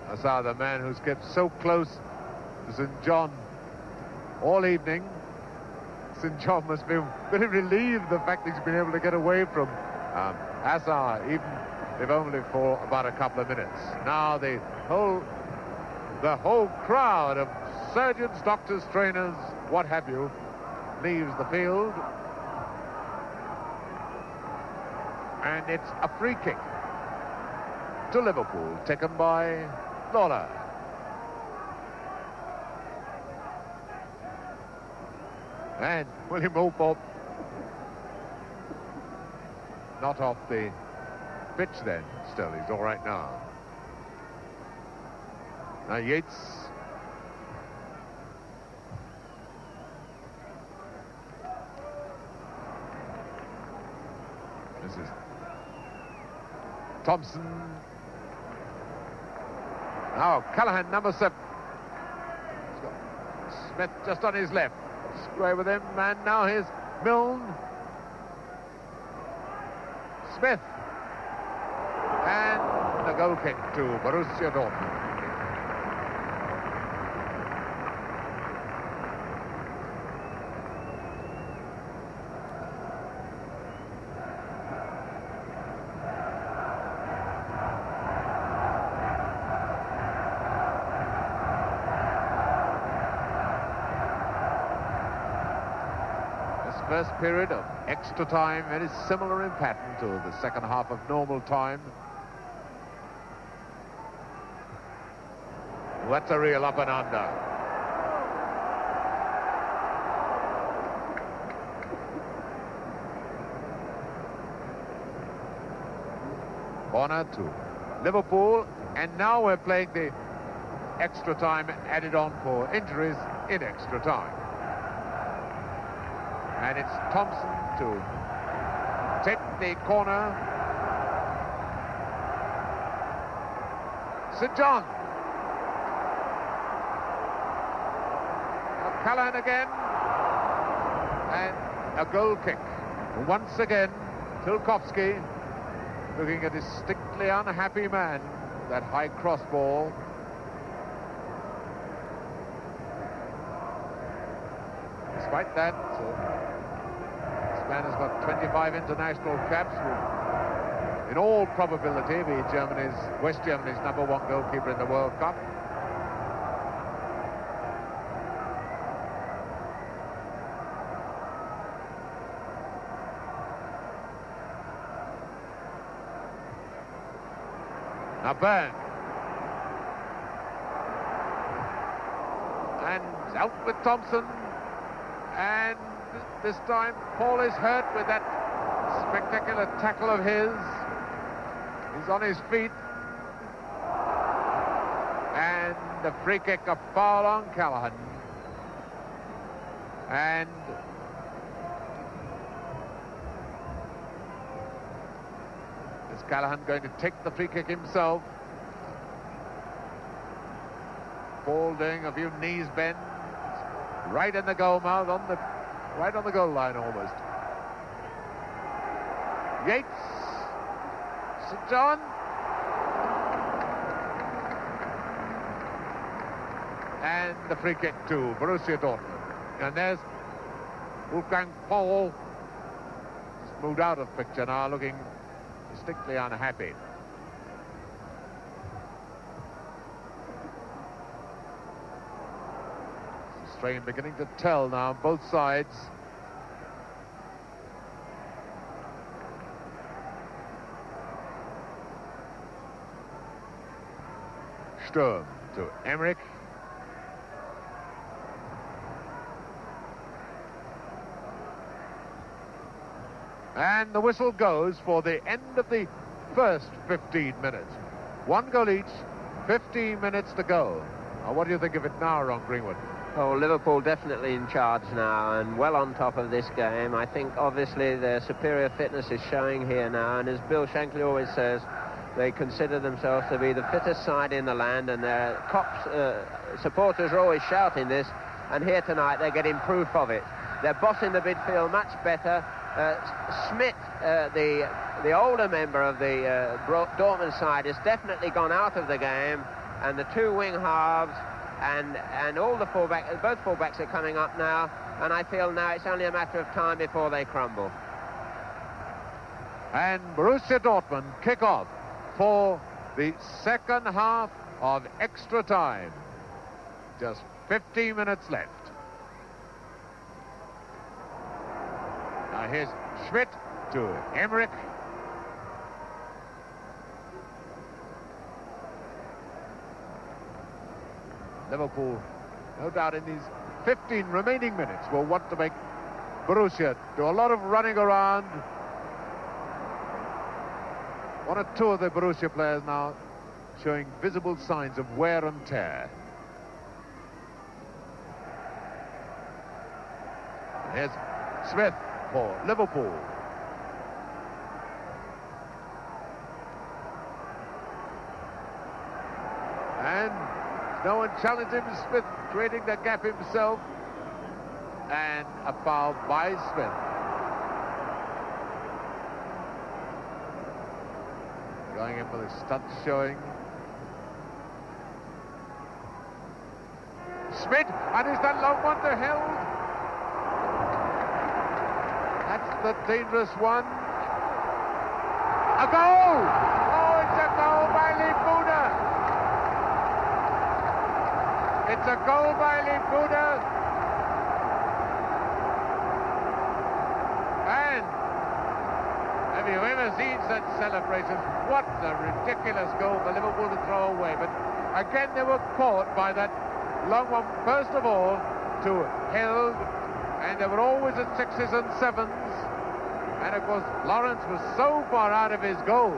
Assar, the man who's kept so close to Saint John all evening. Saint John must be very relieved the fact he's been able to get away from um, Assar, even if only for about a couple of minutes. Now the whole the whole crowd of surgeons, doctors, trainers, what have you, leaves the field. And it's a free kick to Liverpool, taken by Lawler. And Willi Multhaup not off the pitch then, still, he's all right now. Now Yeats. This is Thompson. Now Callaghan, number seven. He's got Smith just on his left. Square with him, and now here's Milne. Smith. And the goal kick to Borussia Dortmund. First period of extra time, and it's similar in pattern to the second half of normal time. That's a real up and under. Corner to Liverpool, and now we're playing the extra time added on for injuries in extra time. And it's Thompson to take the corner. Saint John. Callaghan again. And a goal kick. Once again, Tilkowski looking a distinctly unhappy man. That high cross ball. Despite that, so man has got twenty-five international caps, will in all probability be Germany's, West Germany's number one goalkeeper in the World Cup. Now Byrne. And out with Thompson. And this time Paul is hurt with that spectacular tackle of his. He's on his feet. And the free kick, a foul on Callaghan. And is Callaghan going to take the free kick himself? Paul doing a few knees bends. Right in the goal mouth, on the right on the goal line almost. Yeats. Saint John. And the free kick to Borussia Dortmund. And there's Wolfgang Paul. Just moved out of picture now, looking distinctly unhappy. Beginning to tell now on both sides. Sturm to Emmerich. And the whistle goes for the end of the first fifteen minutes. One goal each, fifteen minutes to go. Now, what do you think of it now, Ron Greenwood? Oh, Liverpool definitely in charge now and well on top of this game. I think obviously their superior fitness is showing here now, and as Bill Shankly always says, they consider themselves to be the fittest side in the land, and their cops, uh, supporters are always shouting this, and here tonight they're getting proof of it. They're bossing the midfield much better. Uh, Schmidt, uh, the, the older member of the uh, Dortmund side, has definitely gone out of the game, and the two wing halves and and all the fullbacks, both fullbacks are coming up now, and I feel now it's only a matter of time before they crumble. And Borussia Dortmund kick off for the second half of extra time. Just fifteen minutes left. Now here's Schmidt to Emmerich. Liverpool, no doubt, in these fifteen remaining minutes will want to make Borussia do a lot of running around. One or two of the Borussia players now showing visible signs of wear and tear. And here's Smith for Liverpool. And no one challenged him. Smith creating the gap himself, and a foul by Smith, going in for the stunt showing. Smith, and is that long one to Held? That's the dangerous one. A goal! Oh, it's a goal by Libuda. It's a goal by Libuda, and have you ever seen such celebrations? What a ridiculous goal for Liverpool to throw away, but again they were caught by that long one, first of all to Held, and they were always at sixes and sevens, and of course Lawrence was so far out of his goal.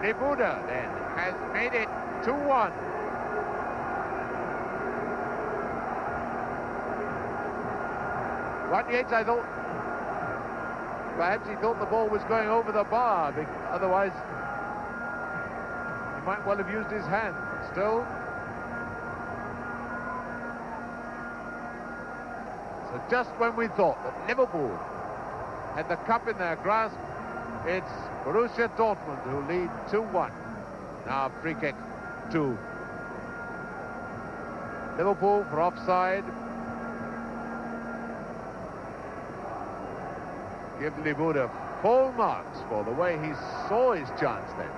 Libuda then has made it two one. Ron Yeats, I thought, perhaps he thought the ball was going over the bar, otherwise he might well have used his hand. Still, so just when we thought that Liverpool had the cup in their grasp, it's Borussia Dortmund who lead two one. Now free kick to Liverpool for offside. Give Libuda full marks for the way he saw his chance then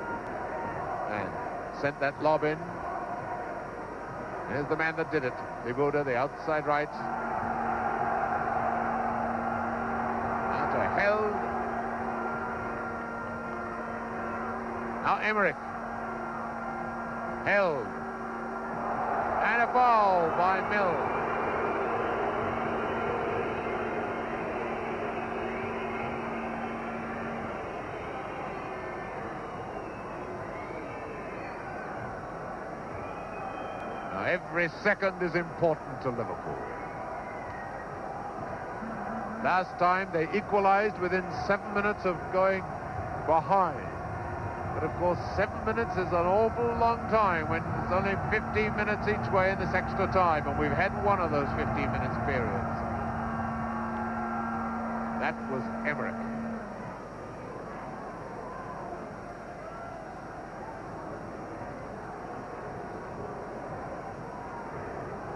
and sent that lob in. There's the man that did it, Libuda, the outside right. Now to Held. Now Emmerich, Held, and a foul by Milne. Now every second is important to Liverpool. Last time they equalized within seven minutes of going behind. But of course, seven minutes is an awful long time when there's only fifteen minutes each way in this extra time, and we've had one of those fifteen minutes periods. That was Emmerich.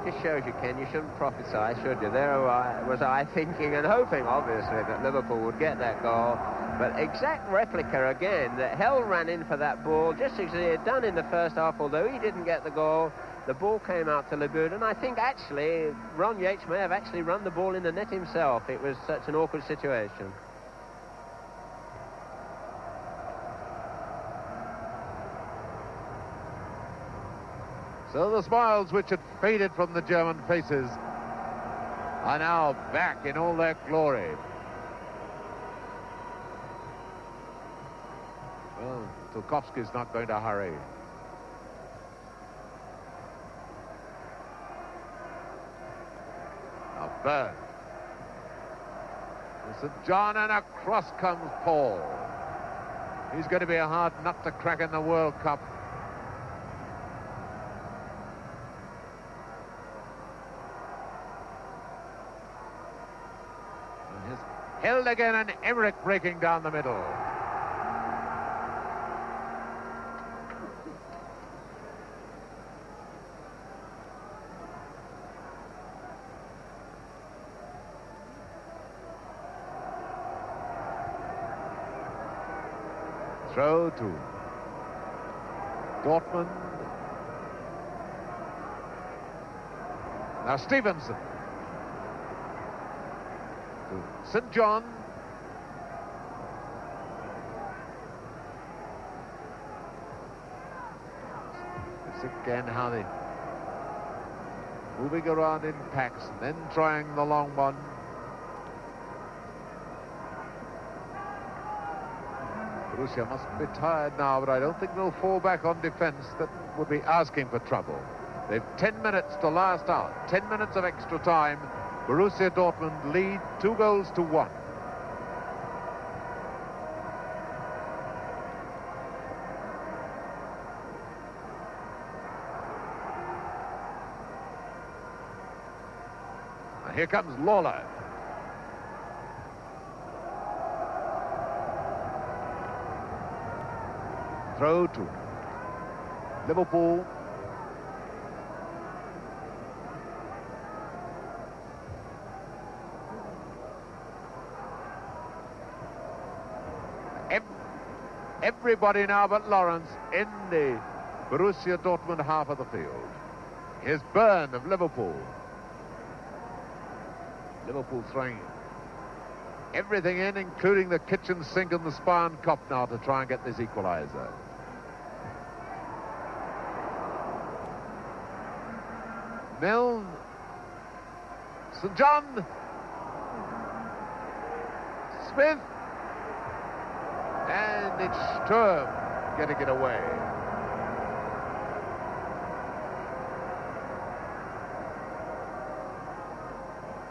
Just shows you, Ken, you shouldn't prophesy, should you? There was I thinking and hoping, obviously, that Liverpool would get that goal. But exact replica again, that Held ran in for that ball, just as he had done in the first half, although he didn't get the goal. The ball came out to Libuda, and I think actually Ron Yeats may have actually run the ball in the net himself. It was such an awkward situation. So the smiles which had faded from the German faces are now back in all their glory. Well, Tilkowski's not going to hurry. Now Byrne. Saint John, and across comes Paul. He's going to be a hard nut to crack in the World Cup. And here's Held again, and Emmerich breaking down the middle. Throw to Dortmund. Now Stevenson to Saint John. It's again how they moving around in packs, and then trying the long one. Borussia must be tired now, but I don't think they'll fall back on defence. That would be asking for trouble. They've ten minutes to last out, ten minutes of extra time. Borussia Dortmund lead two goals to one. Now here comes Lawler. Throw to Liverpool. Everybody now but Lawrence in the Borussia Dortmund half of the field. Here's Byrne of Liverpool. Liverpool throwing everything in, including the kitchen sink and the span cop now, to try and get this equalizer. Milne, Saint John, Smith, and it's Sturm getting it away.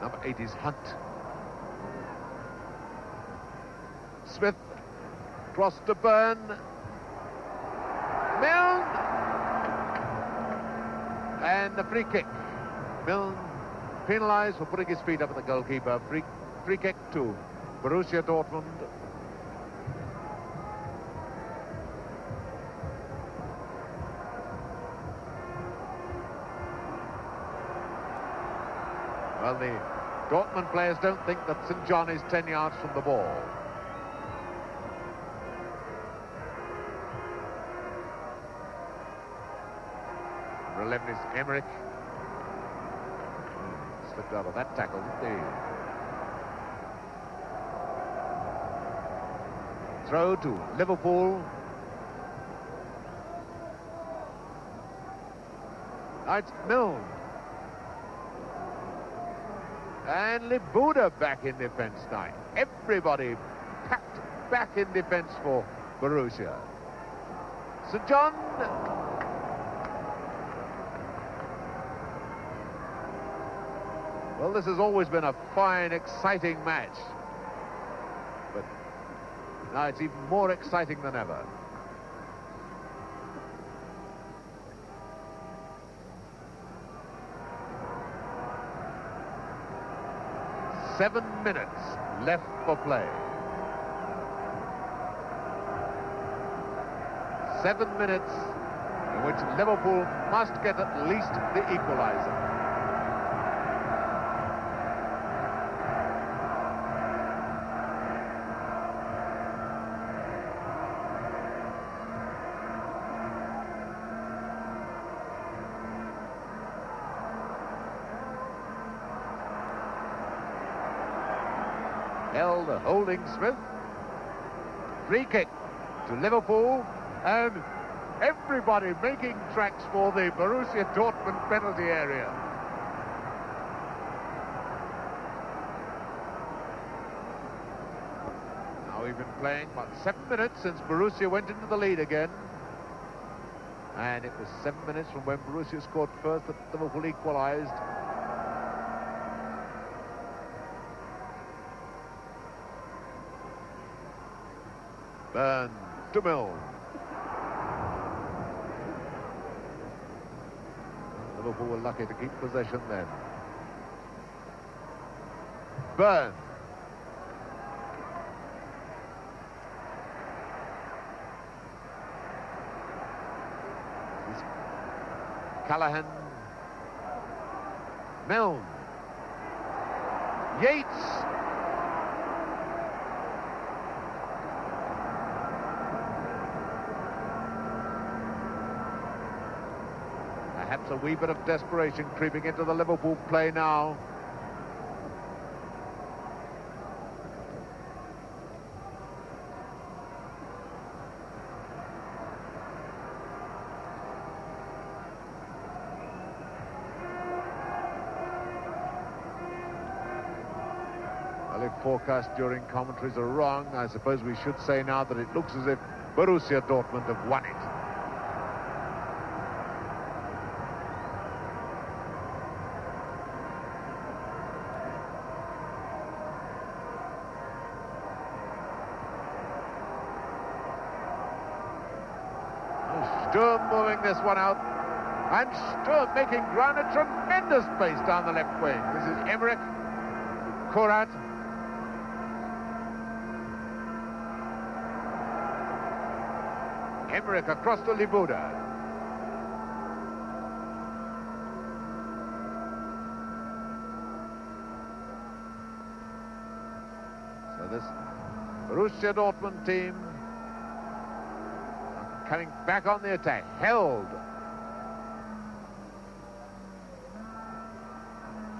Number eight is Hunt. Smith, cross to Byrne, Milne, and the free kick. Milne penalised for putting his feet up at the goalkeeper. Free, free kick to Borussia Dortmund. Well, the Dortmund players don't think that Saint John is ten yards from the ball. eleven is Emmerich. Mm, slipped out of that tackle, didn't he? Throw to Liverpool. Now it's Milne. And Libuda back in defence tonight. Everybody packed back in defence for Borussia. Saint John. Well, this has always been a fine, exciting match. But now it's even more exciting than ever. Seven minutes left for play. Seven minutes in which Liverpool must get at least the equaliser. Held holding Smith. Free kick to Liverpool, and everybody making tracks for the Borussia Dortmund penalty area. Now we've been playing about seven minutes since Borussia went into the lead again, and it was seven minutes from when Borussia scored first that Liverpool equalised. Byrne to Milne. Liverpool were lucky to keep possession then. Byrne. Callaghan. Milne. Yeats. Perhaps a wee bit of desperation creeping into the Liverpool play now. Forecast during commentaries are wrong. I suppose we should say now that it looks as if Borussia Dortmund have won it. Sturm moving this one out, and Sturm making ground, a tremendous pace down the left wing. This is Emmerich, Kurrat. Emmerich across to Libuda. So this Borussia Dortmund team are coming back on the attack. Held.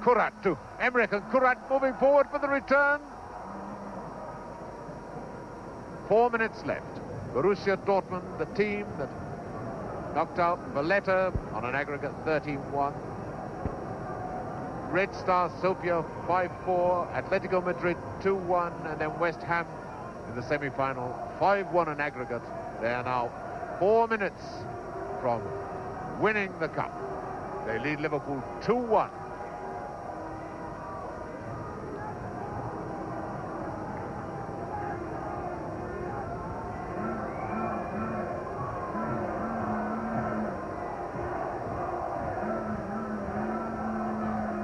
Kurrat to Emmerich, and Kurrat moving forward for the return. Four minutes left. Borussia Dortmund, the team that knocked out Valletta on an aggregate thirteen one. Red Star Sofia five four, Atletico Madrid two one, and then West Ham in the semi-final five one in aggregate. They are now four minutes from winning the cup. They lead Liverpool two one.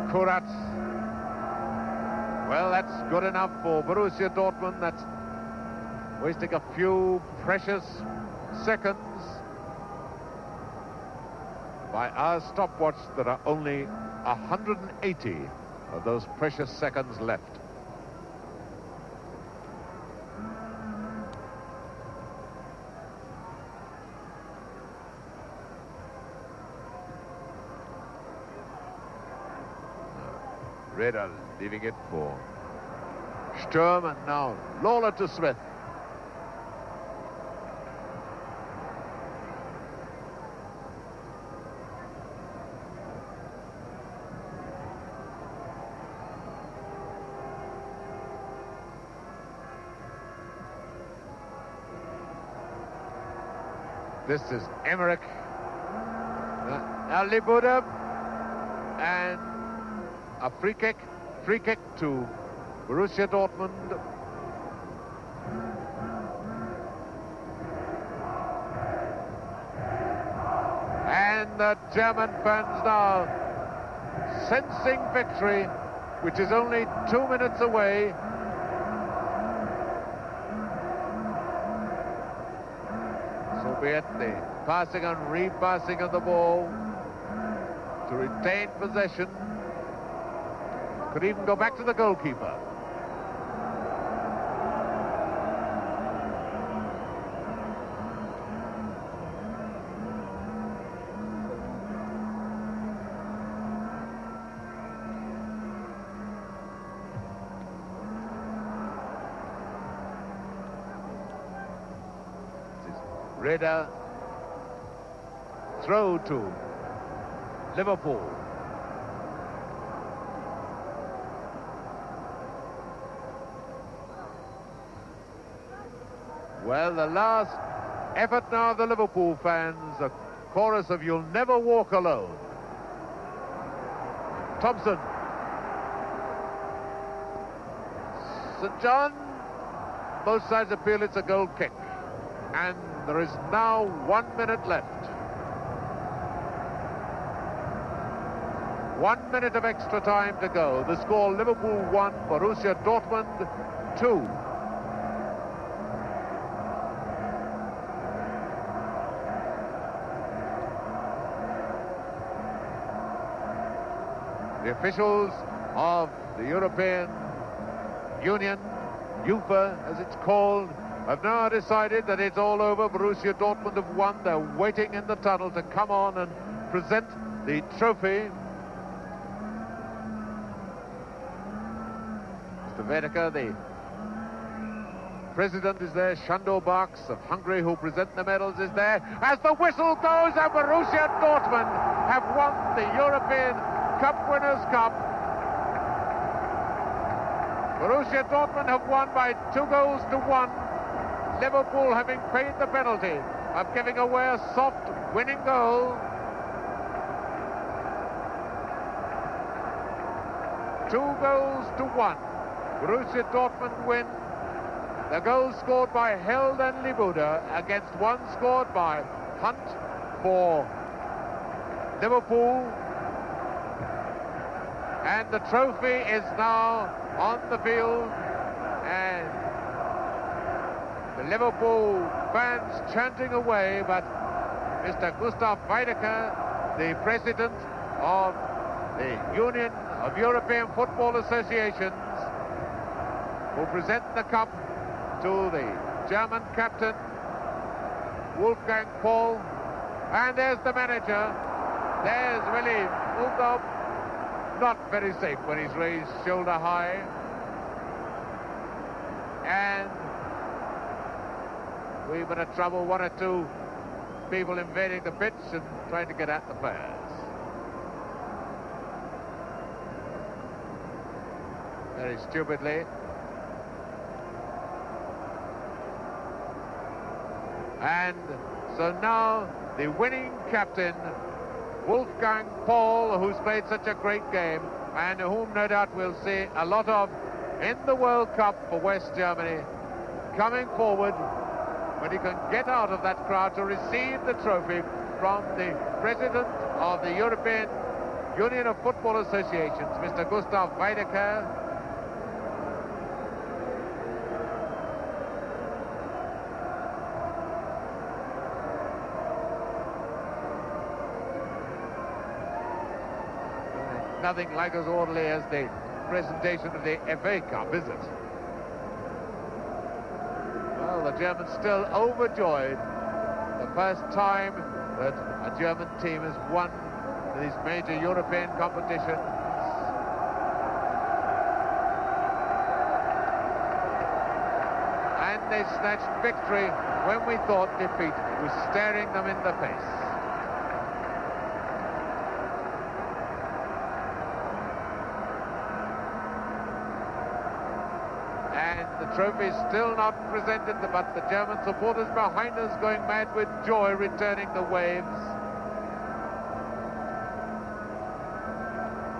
Kurrat. Well, that's good enough for Borussia Dortmund. That's wasting a few precious seconds by our stopwatch. There are only one hundred eighty of those precious seconds left. Redder leaving it for Sturm, and now Lawler to Smith. This is Emmerich. Now Libuda, and a free kick, free kick to Borussia Dortmund. And the German fans now sensing victory, which is only two minutes away. So be it, the passing and repassing of the ball to retain possession. Could even go back to the goalkeeper. This is Redder. Throw to Liverpool. Well, the last effort now of the Liverpool fans, a chorus of "You'll Never Walk Alone." Thompson. Saint John. Both sides appeal, it's a goal kick. And there is now one minute left. One minute of extra time to go. The score, Liverpool one, Borussia Dortmund two. The officials of the European Union, UEFA as it's called, have now decided that it's all over. Borussia Dortmund have won. They're waiting in the tunnel to come on and present the trophy. Mister Weidecker, the president, is there. Shandor Barks of Hungary, who present the medals, is there. As the whistle goes, and Borussia Dortmund have won the European Cup Winners' Cup. Borussia Dortmund have won by two goals to one. Liverpool, having paid the penalty of giving away a soft winning goal. Two goals to one. Borussia Dortmund win. The goals scored by Held and Libuda against one scored by Hunt for Liverpool. And the trophy is now on the field, and the Liverpool fans chanting away, but Mister Gustav Weidecker, the president of the Union of European Football Associations, will present the cup to the German captain, Wolfgang Paul. And there's the manager. There's Willi Multhaup. Not very safe when he's raised shoulder high. And we've been in trouble, one or two people invading the pitch and trying to get at the players. Very stupidly. And so now the winning captain, Wolfgang Paul, who's played such a great game and whom no doubt we'll see a lot of in the World Cup for West Germany, coming forward when he can get out of that crowd to receive the trophy from the president of the European Union of Football Associations, Mister Gustav Weidecker. Nothing like as orderly as the presentation of the F A Cup, is it? Well, the Germans still overjoyed. The first time that a German team has won these major European competitions. And they snatched victory when we thought defeat was staring them in the face. Trophy still not presented, but the German supporters behind us going mad with joy, returning the waves.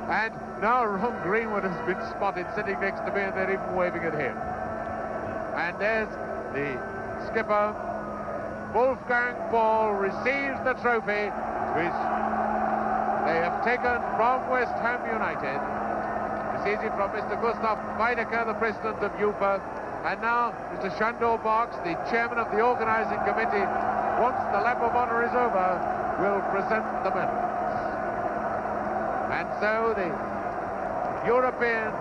And now Ron Greenwood has been spotted sitting next to me, and they're even waving at him. And there's the skipper. Wolfgang Paul receives the trophy, which they have taken from West Ham United. Receives it from Mister Gustav Weidecker, the president of UEFA. And now Mister Shandor Barks, the chairman of the organising committee, once the lap of honour is over, will present the medals. And so the European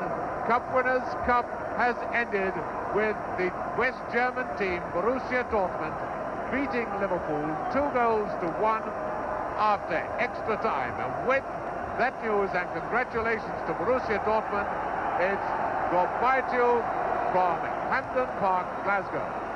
Cup Winners' Cup has ended with the West German team, Borussia Dortmund, beating Liverpool two goals to one after extra time. And with that news and congratulations to Borussia Dortmund, it's goodbye to you from Hampden Park, Glasgow.